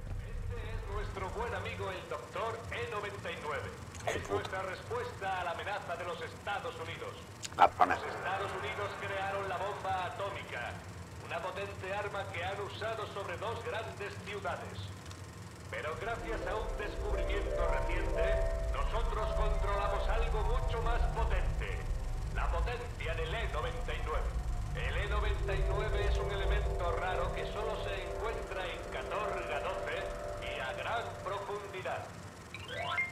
Este es nuestro buen amigo, el doctor E noventa y nueve. Es nuestra respuesta a la amenaza de los Estados Unidos. Los Estados Unidos crearon la bomba atómica, una potente arma que han usado sobre dos grandes ciudades. Pero gracias a un descubrimiento reciente, nosotros controlamos algo mucho más potente. La potencia del E noventa y nueve. El E noventa y nueve es un elemento raro que solo se encuentra en Catorga doce y a gran profundidad.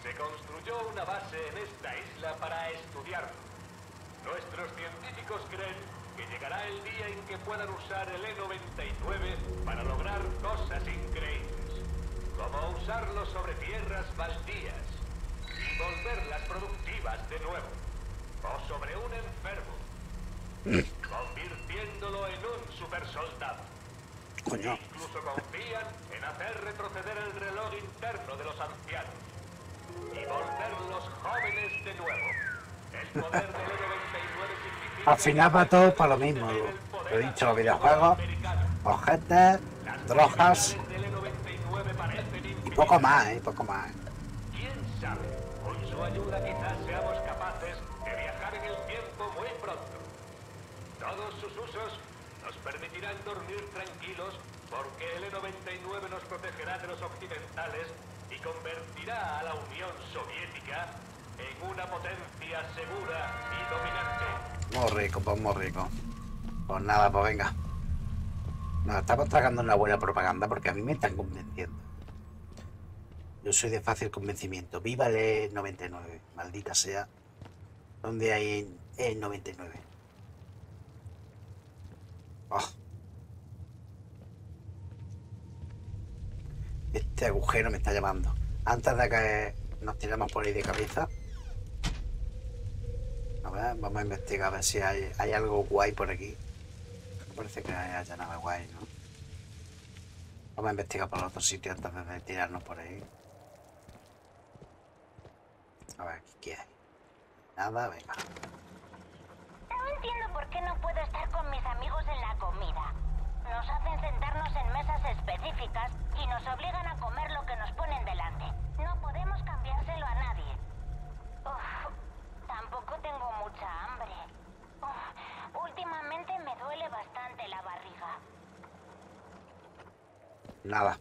Se construyó una base en esta isla para estudiarlo. Nuestros científicos creen que llegará el día en que puedan usar el E noventa y nueve para lograr cosas increíbles, como usarlo sobre tierras baldías y volverlas productivas de nuevo, o sobre un enfermo, convirtiéndolo en un supersoldado. Coño. Incluso confían en hacer retroceder el reloj interno de los ancianos y volverlos jóvenes de nuevo. El poder del E noventa y nueve significa... Al final va todo para lo mismo. Lo he dicho, los videojuegos, objetos, drogas y poco más, ¿eh? Poco más. ¿Quién sabe? Con su ayuda quizás seamos capaces de viajar en el tiempo muy pronto. Todos sus usos nos permitirán dormir tranquilos porque el E noventa y nueve nos protegerá de los occidentales y convertirá a la Unión Soviética en una potencia segura y dominante. Muy rico, pues muy rico. Pues nada, pues venga. Nos estamos tragando una buena propaganda porque a mí me están convenciendo. Yo soy de fácil convencimiento. Viva el E noventa y nueve, maldita sea. ¿Dónde hay E noventa y nueve? Oh. Este agujero me está llamando. Antes de que nos tiremos por ahí de cabeza, a ver, vamos a investigar a ver si hay, hay algo guay por aquí. Parece que haya nada guay, ¿no? Vamos a investigar por otro sitio antes de tirarnos por ahí. A ver, ¿qué hay? Nada, venga. No entiendo por qué no puedo estar con mis amigos en la comida. Nos hacen sentarnos en mesas específicas y nos obligan a comer lo que nos ponen delante. No podemos cambiárselo a nadie. Uf, tampoco tengo mucha hambre. Uf, últimamente me duele bastante la barriga. Nada.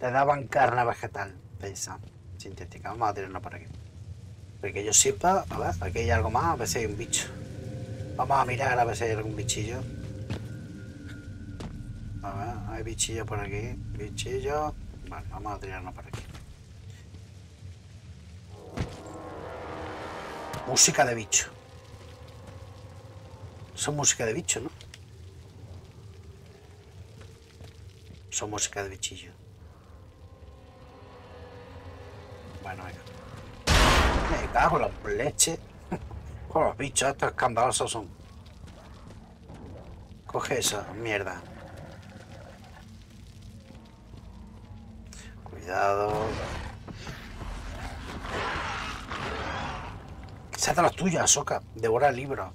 Te daban carne vegetal, pensa. sintética. Vamos a tirarnos por aquí. Que yo sepa, a ver, aquí hay algo más, a ver si hay un bicho. Vamos a mirar a ver si hay algún bichillo. A ver, hay bichillo por aquí, bichillo. Bueno, vamos a tirarnos por aquí. Música de bicho. Son música de bicho, ¿no? Son música de bichillo. Bueno, venga. Me cago en la leche. Con los bichos estos escandalosos son. Coge esa mierda. Cuidado. Sal de las tuyas, Soca. Devora el libro.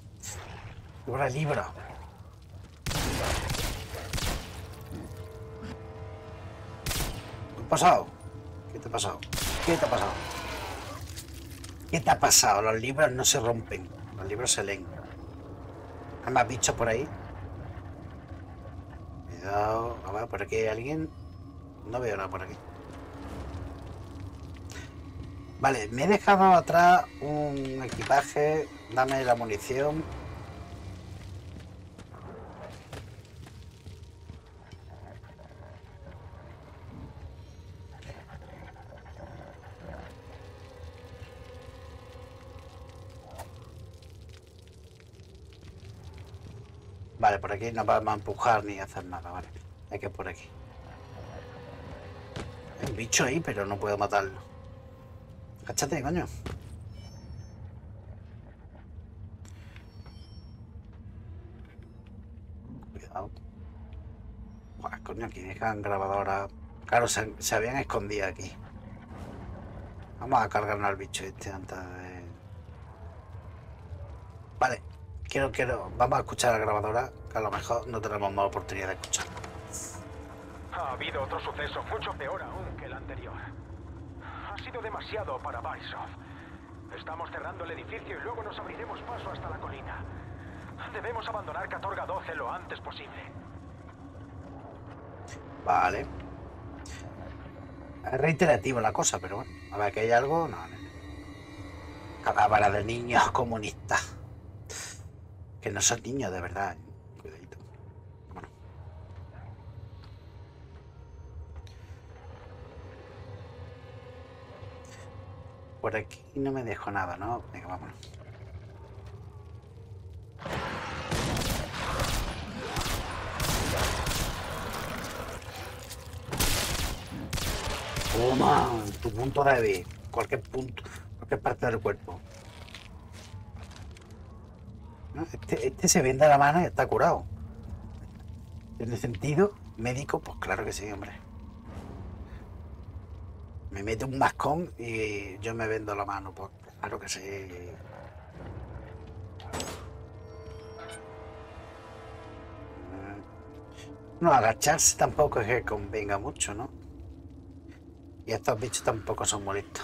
Devora el libro. ¿Qué ha pasado? ¿Qué te ha pasado? ¿Qué te ha pasado? ¿Qué te ha pasado? Los libros no se rompen. Los libros se leen. ¿Hay más bichos por ahí? Cuidado. A ver, por aquí hay alguien. No veo nada por aquí. Vale, me he dejado atrás un equipaje. Dame la munición. Vale, por aquí no vamos a empujar ni a hacer nada, vale. Hay que ir por aquí. Hay un bicho ahí, pero no puedo matarlo. Cáchate, coño. Cuidado. Buah, coño, aquí dejan grabadora. Claro, se, se habían escondido aquí. Vamos a cargarnos al bicho este antes de... Vale. Quiero, quiero, vamos a escuchar a la grabadora, que a lo mejor no tenemos más oportunidad de escuchar. Ha habido otro suceso mucho peor aún que el anterior. Ha sido demasiado para Barisov. Estamos cerrando el edificio y luego nos abriremos paso hasta la colina. Debemos abandonar Katorga doce lo antes posible. Vale. Es reiterativa la cosa, pero bueno. A ver, que hay algo... No, no. Cadávera de niños comunistas. Que no son niños, de verdad. Cuidadito. Bueno. Por aquí no me dejo nada, ¿no? Venga, vámonos. Toma, tu punto débil. Cualquier punto, cualquier parte del cuerpo. Este, este se vende a la mano y está curado. ¿Tiene sentido? ¿Médico? Pues claro que sí, hombre. Me mete un mascón y yo me vendo la mano. Pues claro que sí. No, agacharse tampoco es que convenga mucho, ¿no? Y estos bichos tampoco son molestos.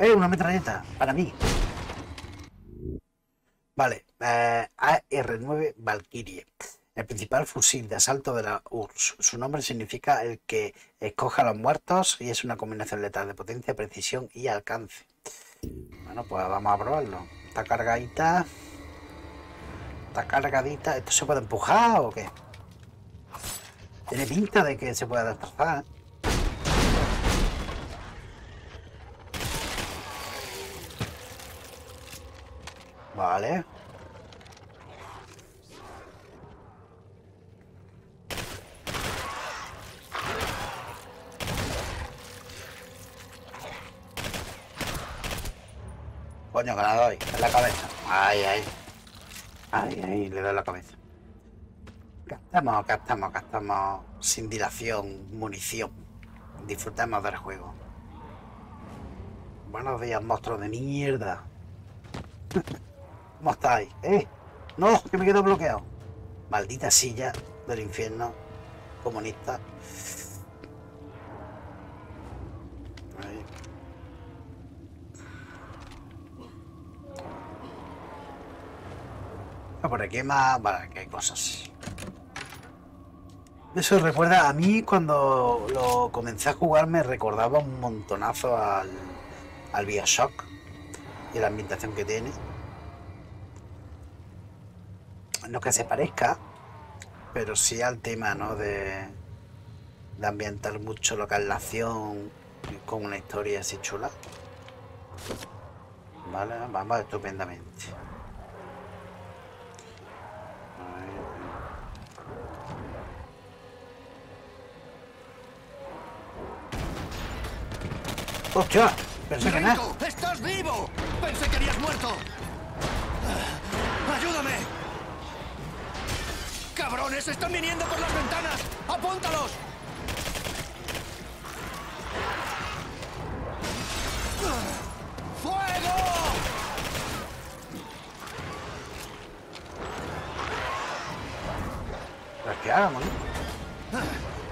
¡Eh, una metralleta! Para mí. Vale. Eh, A R nueve Valkyrie. El principal fusil de asalto de la U R S S. Su nombre significa el que escoja a los muertos y es una combinación letal de potencia, precisión y alcance. Bueno, pues vamos a probarlo. Está cargadita. Está cargadita. ¿Esto se puede empujar o qué? Tiene pinta de que se pueda destrozar, ¿eh? Vale. Coño, que la doy en la cabeza. Ay, ay. Ay, ay, le doy la cabeza. Gastamos, gastamos, gastamos sin dilación, munición. Disfrutemos del juego. Buenos días, monstruos de mierda. ¿Cómo estáis? ¿Eh? ¡No! ¡Que me quedo bloqueado! Maldita silla del infierno comunista. Ahí. Por aquí hay más... Vale, aquí hay cosas. Eso recuerda... A mí cuando lo comencé a jugar me recordaba un montonazo al... al Bioshock. Y la ambientación que tiene. No que se parezca, pero sí al tema, ¿no? De, de ambientar mucho lo que es la acción con una historia así chula. Vale, vamos estupendamente. ¡Hostia! Pensé que nada. ¡Estás vivo! ¡Pensé que habías muerto! ¡Ayúdame! ¡Cabrones! ¡Están viniendo por las ventanas! ¡Apúntalos! ¡Fuego! ¿Pero qué hago, man?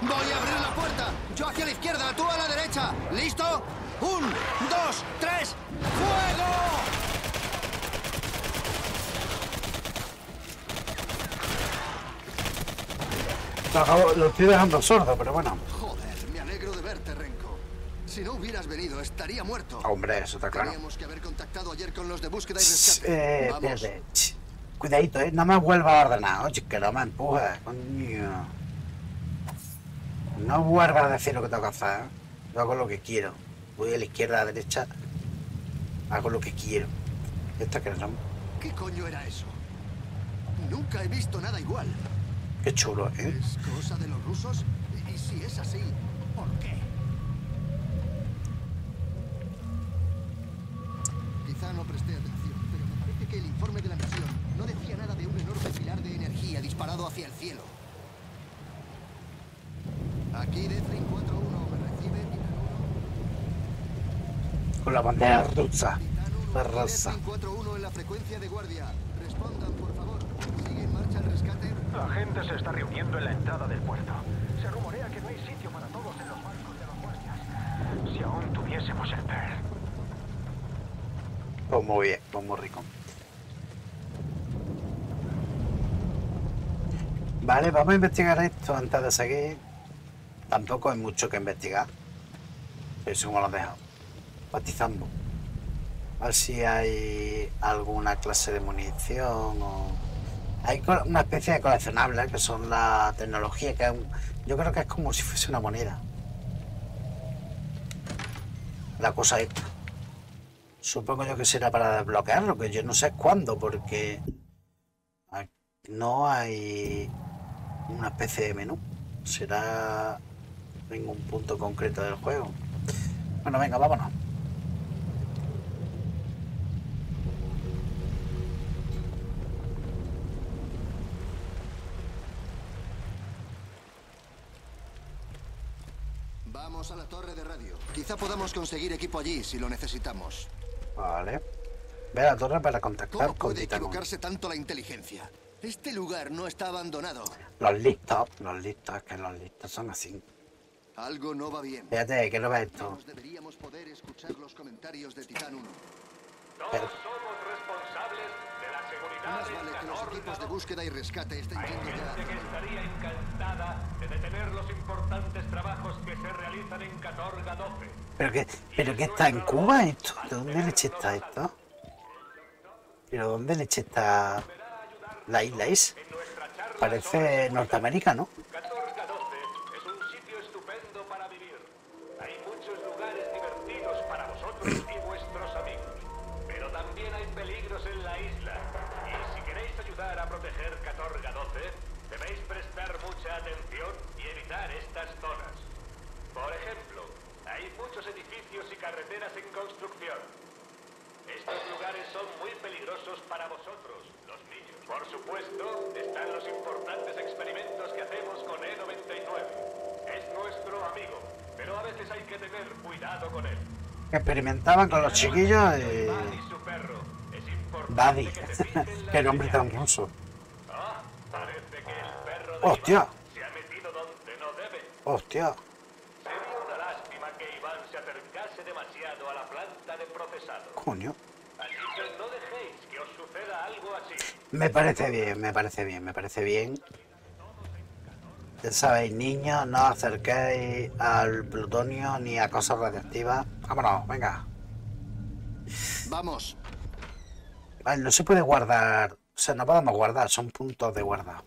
Voy a abrir la puerta. Yo hacia la izquierda, tú a la derecha. ¿Listo? ¡Un, dos, tres! ¡Fuego! Lo estoy dejando sordo, pero bueno. Joder, me alegro de verte, Renko. Si no hubieras venido, estaría muerto. Hombre, eso está claro. Teníamos que haber contactado ayer con los de búsqueda y rescate. Eh, Vamos. Cuidadito, eh. No me vuelvas a ordenar. Oye, que no me empujes, coño. No vuelvas a decir lo que tengo que hacer, ¿eh? Yo hago lo que quiero. Voy a la izquierda, a la derecha. Hago lo que quiero. ¿Esta qué era? ¿Qué coño era eso? Nunca he visto nada igual. Qué chulo, ¿eh? ¿Es cosa de los rusos? Y si es así, ¿por qué? Quizá no presté atención, pero me parece que el informe de la misión no decía nada de un enorme pilar de energía disparado hacia el cielo. Aquí de tres cuatro uno. Con la bandera rusa. La raza. cinco cuatro uno en la frecuencia de guardia. Respondan, por favor. ¿Sigue en marcha el rescate? La gente se está reuniendo en la entrada del puerto. Se rumorea que no hay sitio para todos en los barcos de los guardias. Si aún tuviésemos el P E R. Oh, muy bien, oh, muy rico. Vale, vamos a investigar esto antes de seguir. Tampoco hay mucho que investigar. Eso como lo dejo. Batizando. A ver si hay alguna clase de munición o... Hay una especie de coleccionable, ¿eh? Que son la tecnología, que es un... yo creo que es como si fuese una moneda. La cosa esta. Supongo yo que será para desbloquearlo, que yo no sé cuándo, porque... No hay una especie de menú. Será ningún punto concreto del juego. Bueno, venga, vámonos. A la torre de radio. Quizá podamos conseguir equipo allí si lo necesitamos. Vale. Ve a la torre para contactar con... ¿Cómo puede equivocarse tanto la inteligencia? Este lugar no está abandonado. Los listos, los listos, es que los listos son así. Algo no va bien. Fíjate, que no va esto. Deberíamos poder escuchar los comentarios de Titán uno. Todos somos responsables de la seguridad. Más vale que los equipos de búsqueda y rescate estén yendo ya. Hay gente que estaría encantada de detener los importantes trabajos que se realizan en Catorga doce. ¿Pero qué, pero qué está en Cuba esto? ¿De dónde leche está esto? ¿Pero dónde leche está la isla es? Parece Norteamérica, ¿no? Carreteras en construcción. Estos lugares son muy peligrosos para vosotros, los niños. Por supuesto, están los importantes experimentos que hacemos con E noventa y nueve. Es nuestro amigo, pero a veces hay que tener cuidado con él. Experimentaban con los chiquillos y... Buddy y su perro. Es importante Buddy. Que te qué nombre tan hermoso. Ah, parece que el perro de ¡hostia! Iván se ha metido donde no debe. ¡Hostia! Demasiado a la planta de procesado. Coño. Así que no dejéis que os suceda algo así. Me parece bien, me parece bien, me parece bien. Ya sabéis, niños, no os acerquéis al plutonio ni a cosas radiactivas. Vámonos, venga. Vamos. Vale, no se puede guardar. O sea, no podemos guardar, son puntos de guarda.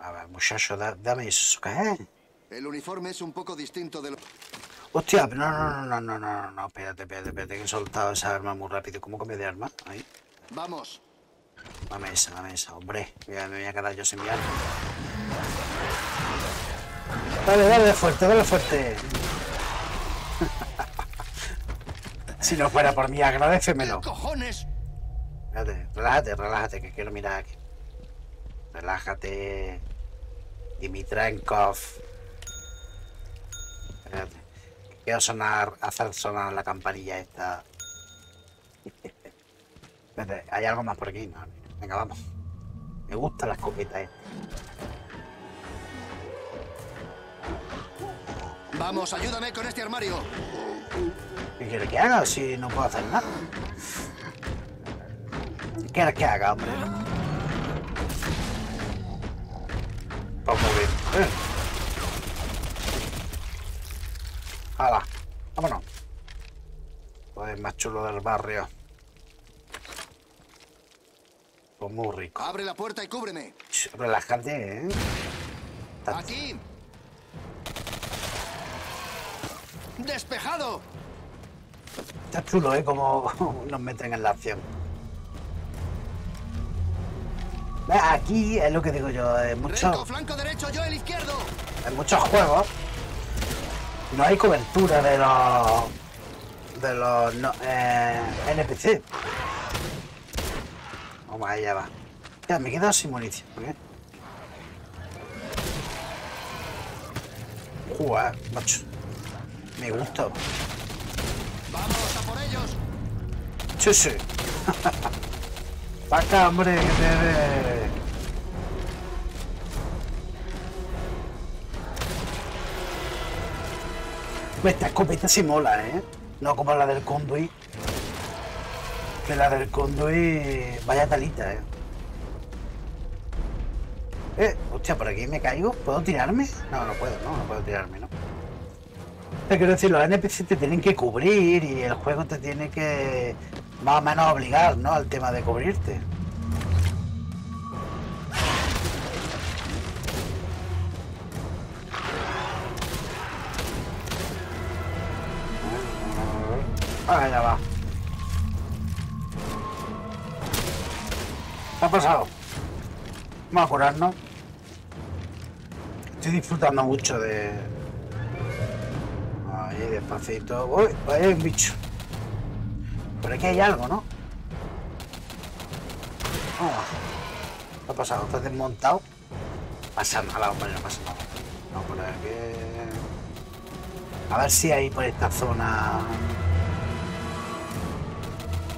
A ver, muchacho, da, dame eso. ¿Qué? El uniforme es un poco distinto de lo... Hostia, no, no, no, no, no, no, no, espérate, espérate, espérate, que he soltado esa arma muy rápido. ¿Cómo cambio de arma? Ahí. Vamos. Dame esa, dame esa, hombre. Ya me voy a quedar yo sin mi arma. Dale, dale fuerte, dale fuerte. Si no fuera por mí, agradécemelo. ¡Cojones! Espérate, relájate, relájate, que quiero mirar aquí. Relájate. Dimitrankov. Espérate. Quiero sonar, hacer sonar la campanilla esta. Vete, hay algo más por aquí, ¿no? Venga, vamos. Me gusta la escopeta esta. Vamos, ayúdame con este armario. ¿Qué quieres que haga si no puedo hacer nada? ¿Qué quieres que haga, hombre? Vamos a ver. ¡Hala! ¡Vámonos! Pues más chulo del barrio. Pues muy rico. ¡Abre la puerta y cúbreme! Relájate, ¿eh? ¡Aquí! ¡Despejado! Está chulo, ¿eh? Como nos meten en la acción. Aquí es lo que digo yo. Es mucho... Renko, flanco derecho, yo el izquierdo. En muchos juegos no hay cobertura de los de los no, eh, N P C. Vamos, allá va. Ya, me he quedado sin munición, ¿eh? Uah, macho. Me gustó. Vamos a por ellos. Sí, sí. Vaca, hombre, que te... Esta escopeta sí mola, ¿eh? No como la del Conduit. Que la del Conduit... Vaya talita, ¿eh? Eh, hostia, por aquí me caigo. ¿Puedo tirarme? No, no puedo, no, no puedo tirarme, ¿no? Te quiero decir, los N P C te tienen que cubrir y el juego te tiene que... Más o menos obligar, ¿no? Al tema de cubrirte. Ah, ya va. ¿Qué ha pasado? Vamos a curarnos. Estoy disfrutando mucho de... Ahí, despacito. Uy, ahí hay un bicho. Por aquí hay algo, ¿no? Ah, ¿qué ha pasado? ¿Estás desmontado? Pasa nada, hombre, no pasa nada. Vamos por aquí. A ver si hay por esta zona...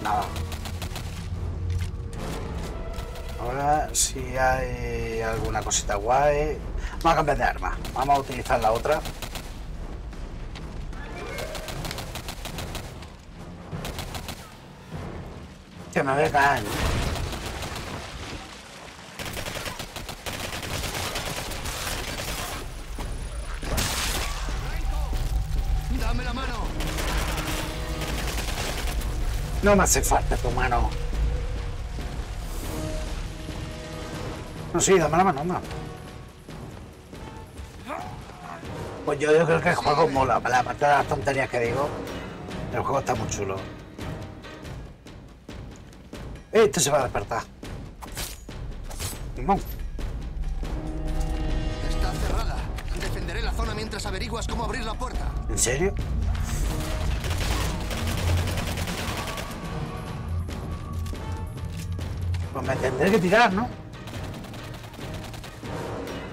Nada. Ahora si hay alguna cosita guay. Vamos a cambiar de arma. Vamos a utilizar la otra. Que me voy a caer. Dame la mano. No me hace falta tu mano. No, sí, dame la mano, anda. Pues yo, yo creo que el juego mola. Para matar las tonterías que digo, el juego está muy chulo. Este se va a despertar. Limón. Está cerrada. Defenderé la zona mientras averiguas cómo abrir la puerta. ¿En serio? Pues me tendré que tirar, ¿no?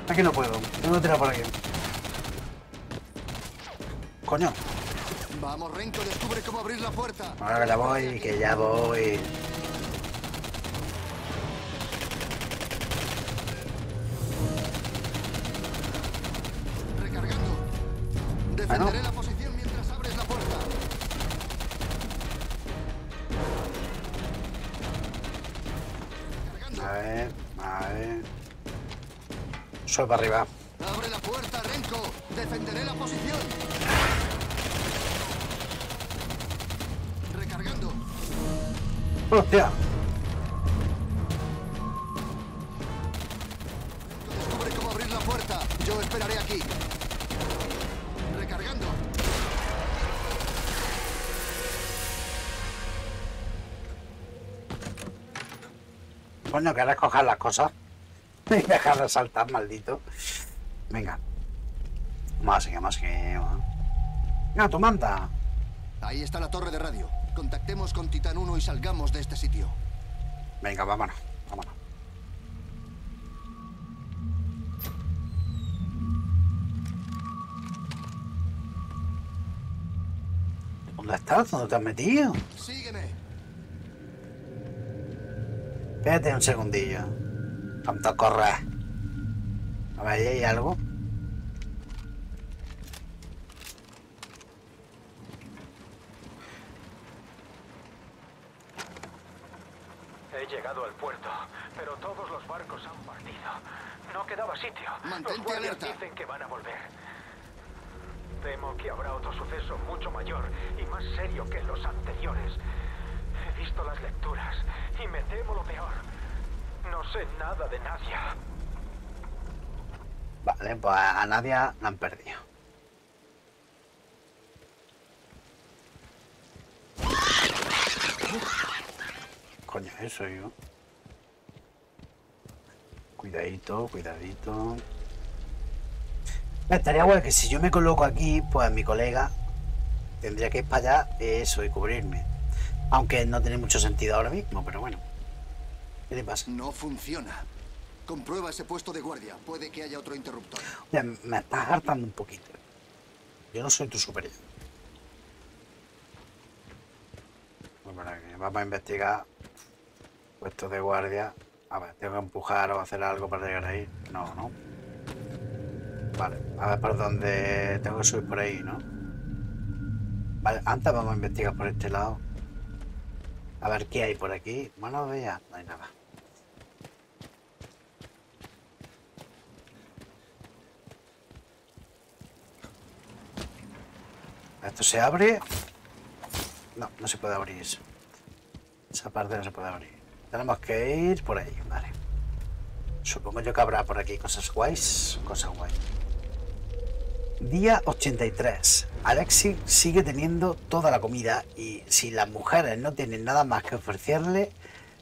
Aquí no puedo. No me tiro por aquí. Coño. Vamos, Renko, descubre cómo abrir la puerta. Ahora que la voy, que ya voy. Recargando. Defenderé ah, ¿no? la posición mientras abres la puerta. A ver, a ver. Sube para arriba. ¡Abre la puerta, Renko! ¡Defenderé la posición! ¡Recargando! ¡Hostia! Descubre cómo abrir la puerta. Yo esperaré aquí. ¡Recargando! Bueno, ¿querés coger las cosas? Y dejar de saltar, maldito. Venga. Más que, más que... ¡Ah, tu manta! Ahí está la torre de radio. Contactemos con Titán uno y salgamos de este sitio. Venga, vámonos, vámonos. ¿Dónde estás? ¿Dónde te has metido? Sígueme. Espérate un segundillo. Tanto correr. A ver, ¿hay algo? He llegado al puerto, pero todos los barcos han partido. No quedaba sitio. Mantente los guardias alerta. Dicen que van a volver. Temo que habrá otro suceso mucho mayor y más serio que los anteriores. He visto las lecturas y me temo lo peor. No sé nada de Nadia. Vale, pues a Nadia la han perdido. Coño, eso yo. Cuidadito, cuidadito. Estaría bueno que si yo me coloco aquí, pues mi colega tendría que ir para allá, eso, y cubrirme. Aunque no tiene mucho sentido ahora mismo, pero bueno. ¿Qué le pasa? No funciona. Comprueba ese puesto de guardia. Puede que haya otro interruptor. Oye, me estás hartando un poquito. Yo no soy tu superior. Bueno, para que vamos a investigar puestos de guardia. A ver, tengo que empujar o hacer algo para llegar ahí. No, no. Vale, a ver por dónde tengo que subir por ahí, ¿no? Vale, antes vamos a investigar por este lado. A ver qué hay por aquí. Bueno, vea, no hay nada. Esto se abre. No, no se puede abrir eso. Esa parte no se puede abrir. Tenemos que ir por ahí, vale. Supongo yo que habrá por aquí cosas guays. Cosas guays. Día ochenta y tres. Alexis sigue teniendo toda la comida y si las mujeres no tienen nada más que ofrecerle,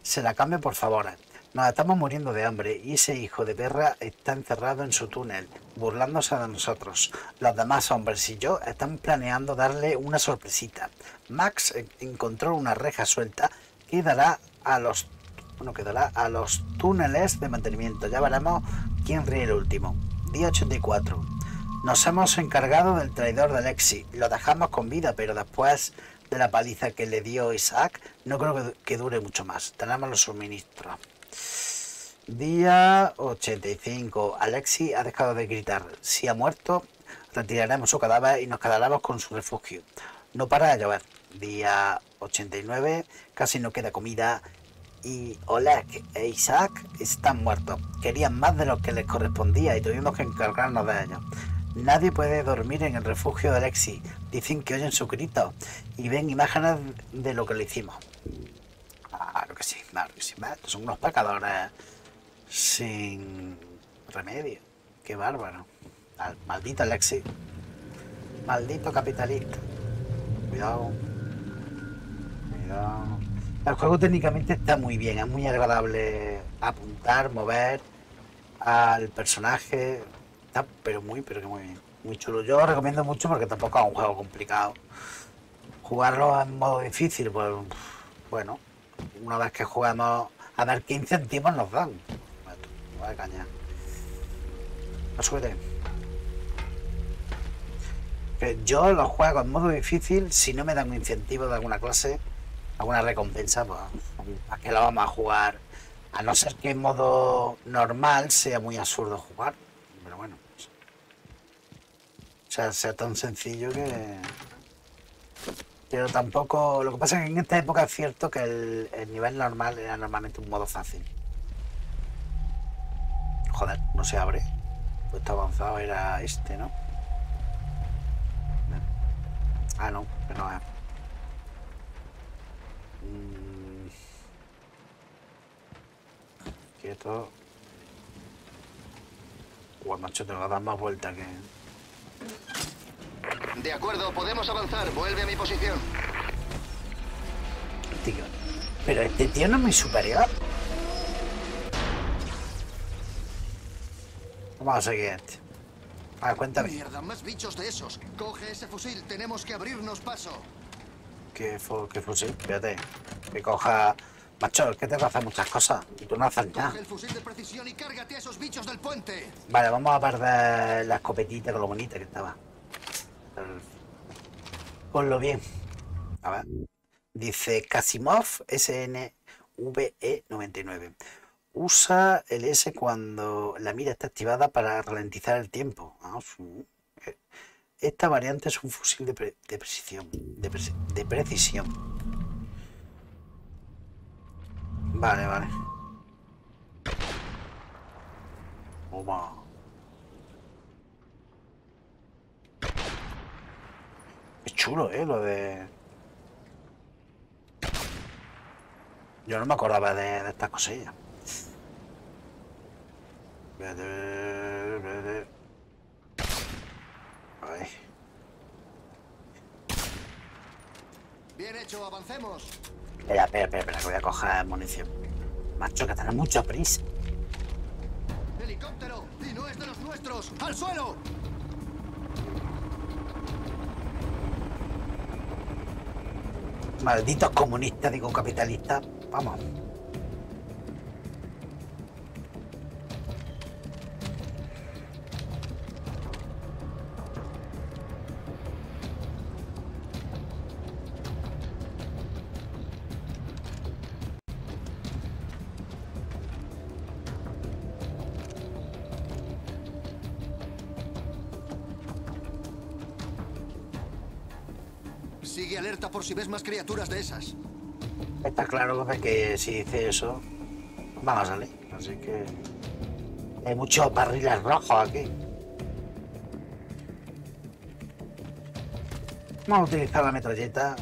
se la cambia por favor. Nos estamos muriendo de hambre y ese hijo de perra está encerrado en su túnel, burlándose de nosotros. Los demás hombres y yo están planeando darle una sorpresita. Max encontró una reja suelta que dará a los, bueno, que dará a los túneles de mantenimiento. Ya veremos quién ríe el último. Día ochenta y cuatro. Nos hemos encargado del traidor de Alexis. Lo dejamos con vida, pero después de la paliza que le dio Isaac, no creo que dure mucho más. Tenemos los suministros. Día ochenta y cinco. Alexis ha dejado de gritar. Si ha muerto, retiraremos su cadáver y nos quedaremos con su refugio. No para de llover. Día ochenta y nueve. Casi no queda comida. Y Oleg e Isaac están muertos. Querían más de lo que les correspondía y tuvimos que encargarnos de ellos. Nadie puede dormir en el refugio de Alexis. Dicen que oyen sus gritos y ven imágenes de lo que le hicimos. Claro que sí, claro que sí. Estos son unos pecadores sin remedio. Qué bárbaro. Maldito Alexis. Maldito capitalista. Cuidado. Cuidado. El juego técnicamente está muy bien. Es muy agradable apuntar, mover al personaje. Está pero muy, pero que muy bien. Muy chulo. Yo lo recomiendo mucho porque tampoco es un juego complicado. Jugarlo en modo difícil, pues bueno, una vez que jugamos, a ver qué incentivos nos dan. No hay caña. No suerte. Yo los juego en modo difícil, si no me dan un incentivo de alguna clase, alguna recompensa, pues ¿a qué la vamos a jugar? A no ser que en modo normal sea muy absurdo jugar. Pero bueno, o sea, sea tan sencillo que... Pero tampoco... Lo que pasa es que en esta época es cierto que el, el nivel normal era normalmente un modo fácil. no se abre. Puesto avanzado era este, ¿no? Ah, no, pero no es. Quieto. Guau, macho, te va a dar más vuelta que... De acuerdo, podemos avanzar. Vuelve a mi posición. Tío, pero este tío no es mi superior. Vamos a seguir este. A ver, cuéntame. Mierda, más bichos de esos. Coge ese fusil, tenemos que abrirnos paso. ¿Qué, fu qué fusil? Fíjate. Que coja... Macho, es que te vas a hacer muchas cosas. Y tú no haces nada. Coge el fusil de precisión y cárgate a esos bichos del puente. Vale, vamos a perder la escopetita con lo bonita que estaba. Con lo bien. A ver. Dice Kasimov S N V E noventa y nueve. Usa el S cuando la mira está activada para ralentizar el tiempo. Ah, sí. Esta variante es un fusil de, pre de precisión. De, pre de precisión. Vale, vale. Toma. Es chulo, eh, lo de... Yo no me acordaba de, de estas cosillas. Ay. Bien hecho, avancemos. Espera, espera, espera, espera, que voy a coger munición. Macho, que tenés mucha prisa. Helicóptero, y no es de los nuestros. ¡Al suelo! Malditos comunistas, digo capitalistas. Vamos. Sigue alerta por si ves más criaturas de esas. Está claro que si dice eso, van a salir. Así que hay muchos barriles rojos aquí. Vamos a utilizar la metralleta.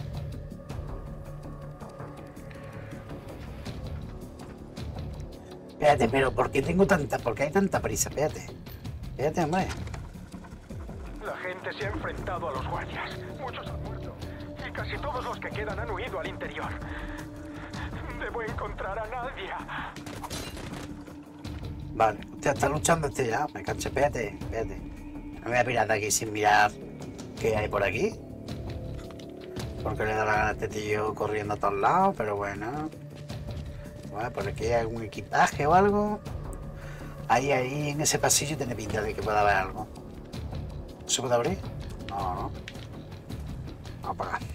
Espérate, pero ¿por qué tengo tanta? ¿Por qué hay tanta prisa? Espérate. Espérate, hombre. La gente se ha enfrentado a los guardias. Muchos... Casi todos los que quedan han huido al interior. Debo encontrar a Nadia. Vale, usted está luchando este ya. Me canche, espérate, espérate. No me voy a pirar de aquí sin mirar qué hay por aquí. Porque le da la gana a este tío corriendo a todos lados, pero bueno. Bueno, por aquí hay algún equipaje o algo. Ahí, ahí, en ese pasillo tiene pinta de que pueda haber algo. ¿Se puede abrir? No, no. Vamos para acá.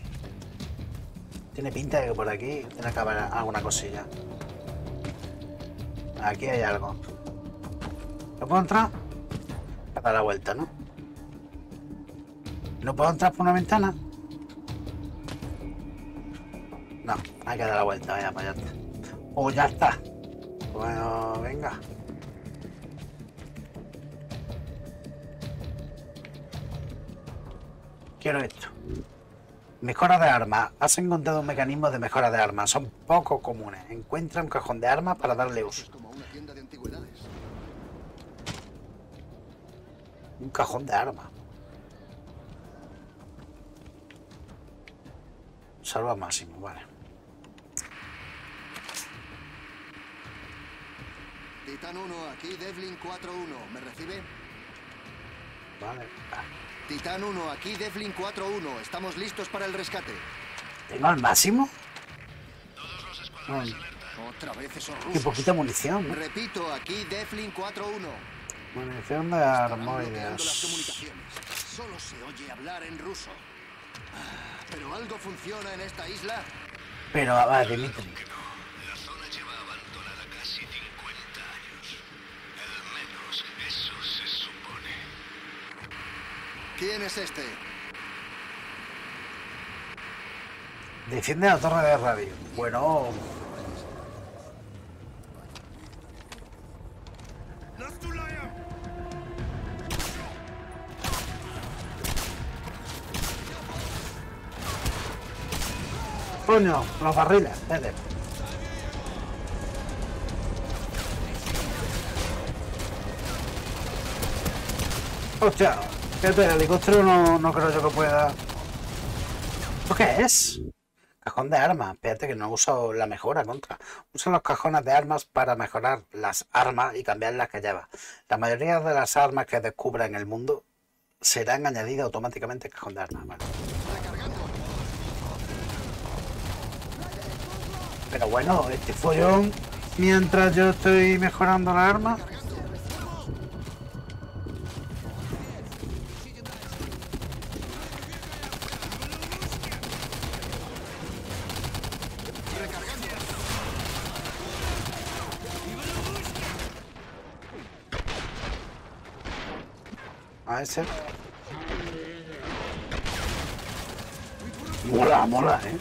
Tiene pinta de que por aquí tiene que haber alguna cosilla. Aquí hay algo. ¿No puedo entrar? Voy a dar la vuelta, ¿no? ¿No puedo entrar por una ventana? No, hay que dar la vuelta, vaya, para allá está. ¡Oh, ya está! Bueno, venga. Quiero esto. Mejora de armas. Has encontrado un mecanismo de mejora de armas. Son poco comunes. Encuentra un cajón de armas para darle uso. Como una tienda de antigüedades. Un cajón de armas. Salva máximo, vale. Titan uno, aquí Devlin cuatro uno. ¿Me recibe? Vale, vale. Titan uno, aquí Devlin cuatro uno. Estamos listos para el rescate. ¿Tengo al máximo? Todos los escuadrones alerta. Otra vez esos rusos. Qué poquita munición, ¿no? Repito, aquí Devlin cuatro uno. Munición de armoides. Solo se oye hablar en ruso. Pero algo funciona en esta isla. Pero, a ver, Dimitri. La zona lleva abandonada casi cincuenta años. Al menos eso se supone. ¿Quién es este? Defiende la torre de radio. Bueno... Coño, los barriles, vete. Hostia, este helicóptero no, no creo yo que pueda. ¿Esto qué es? Cajón de armas. Espérate que no uso la mejora, contra. Usa los cajones de armas para mejorar las armas y cambiar las que lleva. La mayoría de las armas que descubra en el mundo serán añadidas automáticamente al cajón de armas. Vale. Pero bueno, este follón, mientras yo estoy mejorando la arma. A ese. Mola, mola, eh.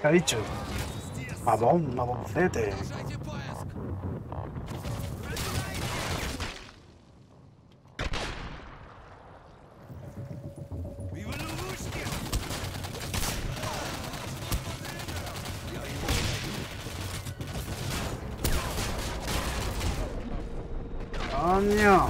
¿Qué ha dicho? Mabón, maboncete. ¡Coño!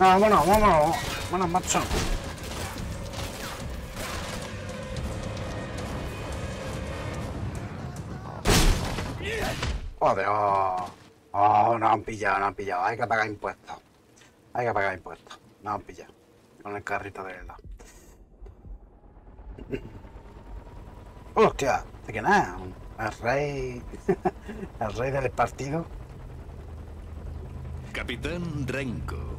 No, bueno, vámonos, vámonos, macho. Joder, oh, oh, no han pillado, no han pillado. Hay que pagar impuestos. Hay que pagar impuestos. No han pillado. Con el carrito de lado. Hostia, de que nada. El rey. El rey del partido. Capitán Renko.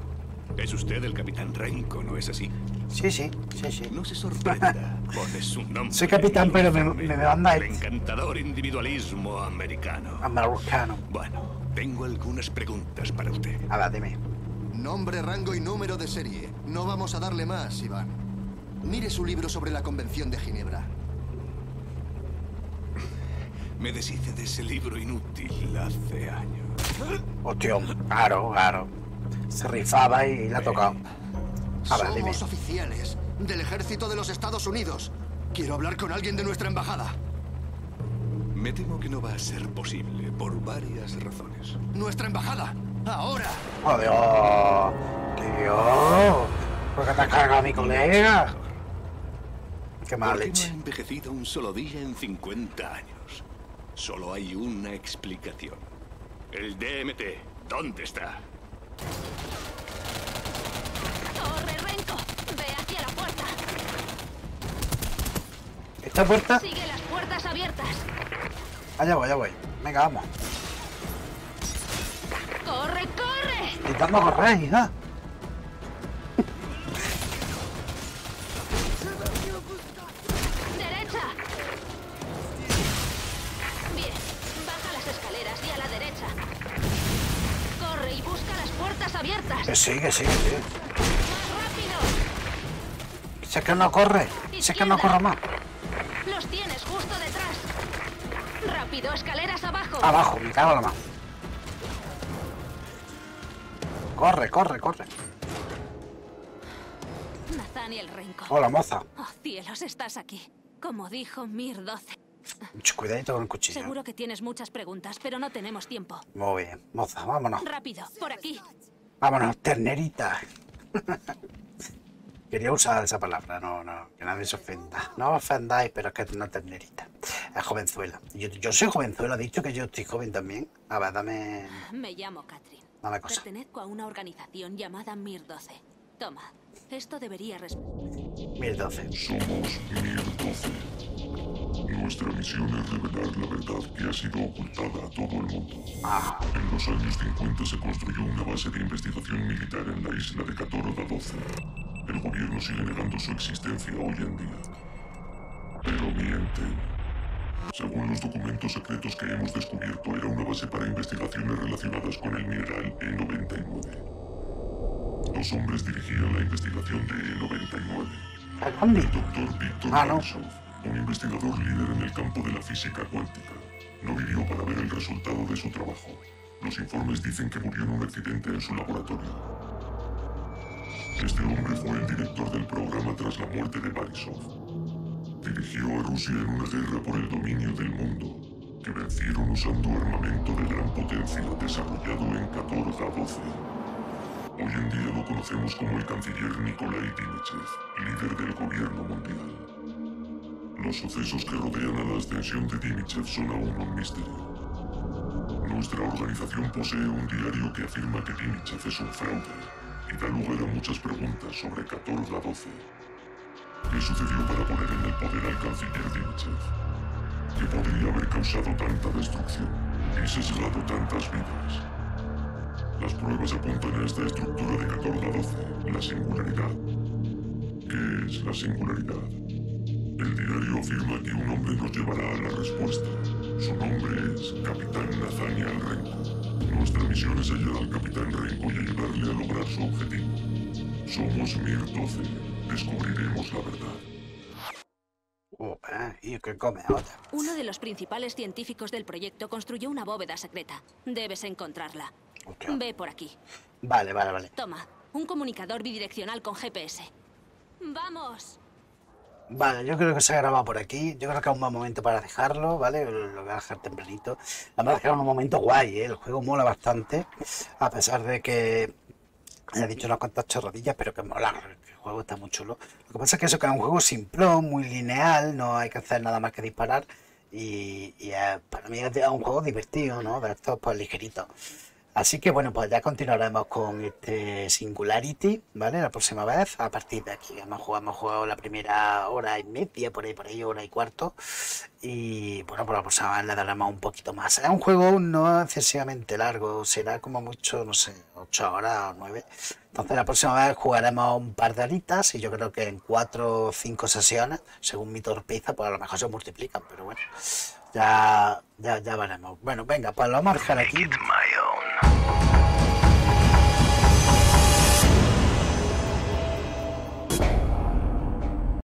Es usted el Capitán Renko, ¿no es así? Sí, sí, sí, sí. No se sorprenda, porque es un nombre... Soy capitán, pero me, me van a... El encantador individualismo americano. Americano. Bueno, tengo algunas preguntas para usted. Háblame. Nombre, rango y número de serie. No vamos a darle más, Iván. Mire su libro sobre la Convención de Ginebra. Me deshice de ese libro inútil hace años. Hostia, claro, claro. Se rifaba y la ha tocado. A ver, dime. Somos oficiales del ejército de los Estados Unidos. Quiero hablar con alguien de nuestra embajada. Me temo que no va a ser posible por varias razones. ¡Nuestra embajada! ¡Ahora! ¡Oh, Dios! ¡Qué Dios! ¿Por qué te has cargado a mi colega? ¡Qué mala leche! No ha envejecido un solo día en cincuenta años. Solo hay una explicación. El D M T, ¿dónde está? ¡Corre, Renko! ¡Ve hacia la puerta! ¿Esta puerta? Sigue las puertas abiertas. Allá voy, allá voy. Venga, vamos. ¡Corre, corre! Intentando correr, hija. ¡Derecha! puertas abiertas. Que sí, que sí, que sí. Rápido. Sé que no corre. Izquierda. Sé que no corro más. Los tienes justo detrás. Rápido, escaleras abajo. Abajo, me cago en la mano. Corre, corre, corre. Nathaniel Rincón. Hola, moza. Oh, cielos, estás aquí. Como dijo Mir doce. Mucho cuidadito con el cuchillo. Seguro que tienes muchas preguntas, pero no tenemos tiempo. Muy bien, moza, vámonos. Rápido, por aquí. Vámonos, ternerita. Quería usar esa palabra, no, no, que nadie se ofenda. No os ofendáis, pero es que es una ternerita. Es jovenzuela. Yo, yo soy jovenzuela, he dicho que yo estoy joven también. A ver, dame... Me llamo Catherine. Dame cosa. Pertenezco a una organización llamada Mir doce. Toma, esto debería responder. Mir doce. Somos Mir doce. Nuestra misión es revelar la verdad que ha sido ocultada a todo el mundo. Ah. En los años cincuenta se construyó una base de investigación militar en la isla de Katoro Dadoza. El gobierno sigue negando su existencia hoy en día. Pero mienten. Según los documentos secretos que hemos descubierto, era una base para investigaciones relacionadas con el mineral E noventa y nueve. Los hombres dirigían la investigación de E noventa y nueve. El doctor Víctor Bansov, un investigador líder en el campo de la física cuántica, no vivió para ver el resultado de su trabajo. Los informes dicen que murió en un accidente en su laboratorio. Este hombre fue el director del programa tras la muerte de Borisov. Dirigió a Rusia en una guerra por el dominio del mundo, que vencieron usando armamento de gran potencia desarrollado en Katoro Dadoza. Hoy en día lo conocemos como el canciller Nikolai Dimitriev, líder del gobierno mundial. Los sucesos que rodean a la ascensión de Dimitriev son aún un misterio. Nuestra organización posee un diario que afirma que Dimitriev es un fraude. Y da lugar a muchas preguntas sobre Katoro Dadoza. ¿Qué sucedió para poner en el poder al canciller Dimitriev? ¿Qué podría haber causado tanta destrucción y sesgado tantas vidas? Las pruebas apuntan a esta estructura de Katoro Dadoza, la singularidad. ¿Qué es la singularidad? El diario afirma que un hombre nos llevará a la respuesta. Su nombre es Capitán Nathaniel Rincón. Nuestra misión es ayudar al Capitán Rincón y ayudarle a lograr su objetivo. Somos Mir doce. Descubriremos la verdad. Oh, eh, ¿y qué come ahora? Uno de los principales científicos del proyecto construyó una bóveda secreta. Debes encontrarla. Okay. Ve por aquí. Vale, vale, vale. Toma, un comunicador bidireccional con G P S. ¡Vamos! Vale, yo creo que se ha grabado por aquí. Yo creo que es un buen momento para dejarlo, ¿vale? Lo voy a dejar tempranito. La verdad es que era un momento guay, ¿eh? El juego mola bastante. A pesar de que he dicho unas cuantas chorradillas, pero que mola. El juego está muy chulo. Lo que pasa es que eso que es un juego simplón, muy lineal. No hay que hacer nada más que disparar. Y, y eh, para mí es un juego divertido, ¿no? De estos, pues, ligeritos. Así que, bueno, pues ya continuaremos con este Singularity, ¿vale? La próxima vez, a partir de aquí. Hemos jugado, hemos jugado la primera hora y media, por ahí, por ahí, hora y cuarto. Y, bueno, por la próxima vez le daremos un poquito más. Es un juego no excesivamente largo, será como mucho, no sé, ocho horas o nueve. Entonces, la próxima vez jugaremos un par de horitas y yo creo que en cuatro o cinco sesiones, según mi torpeza, pues a lo mejor se multiplican, pero bueno, ya, ya, ya veremos. Bueno, venga, pues lo vamos a dejar aquí.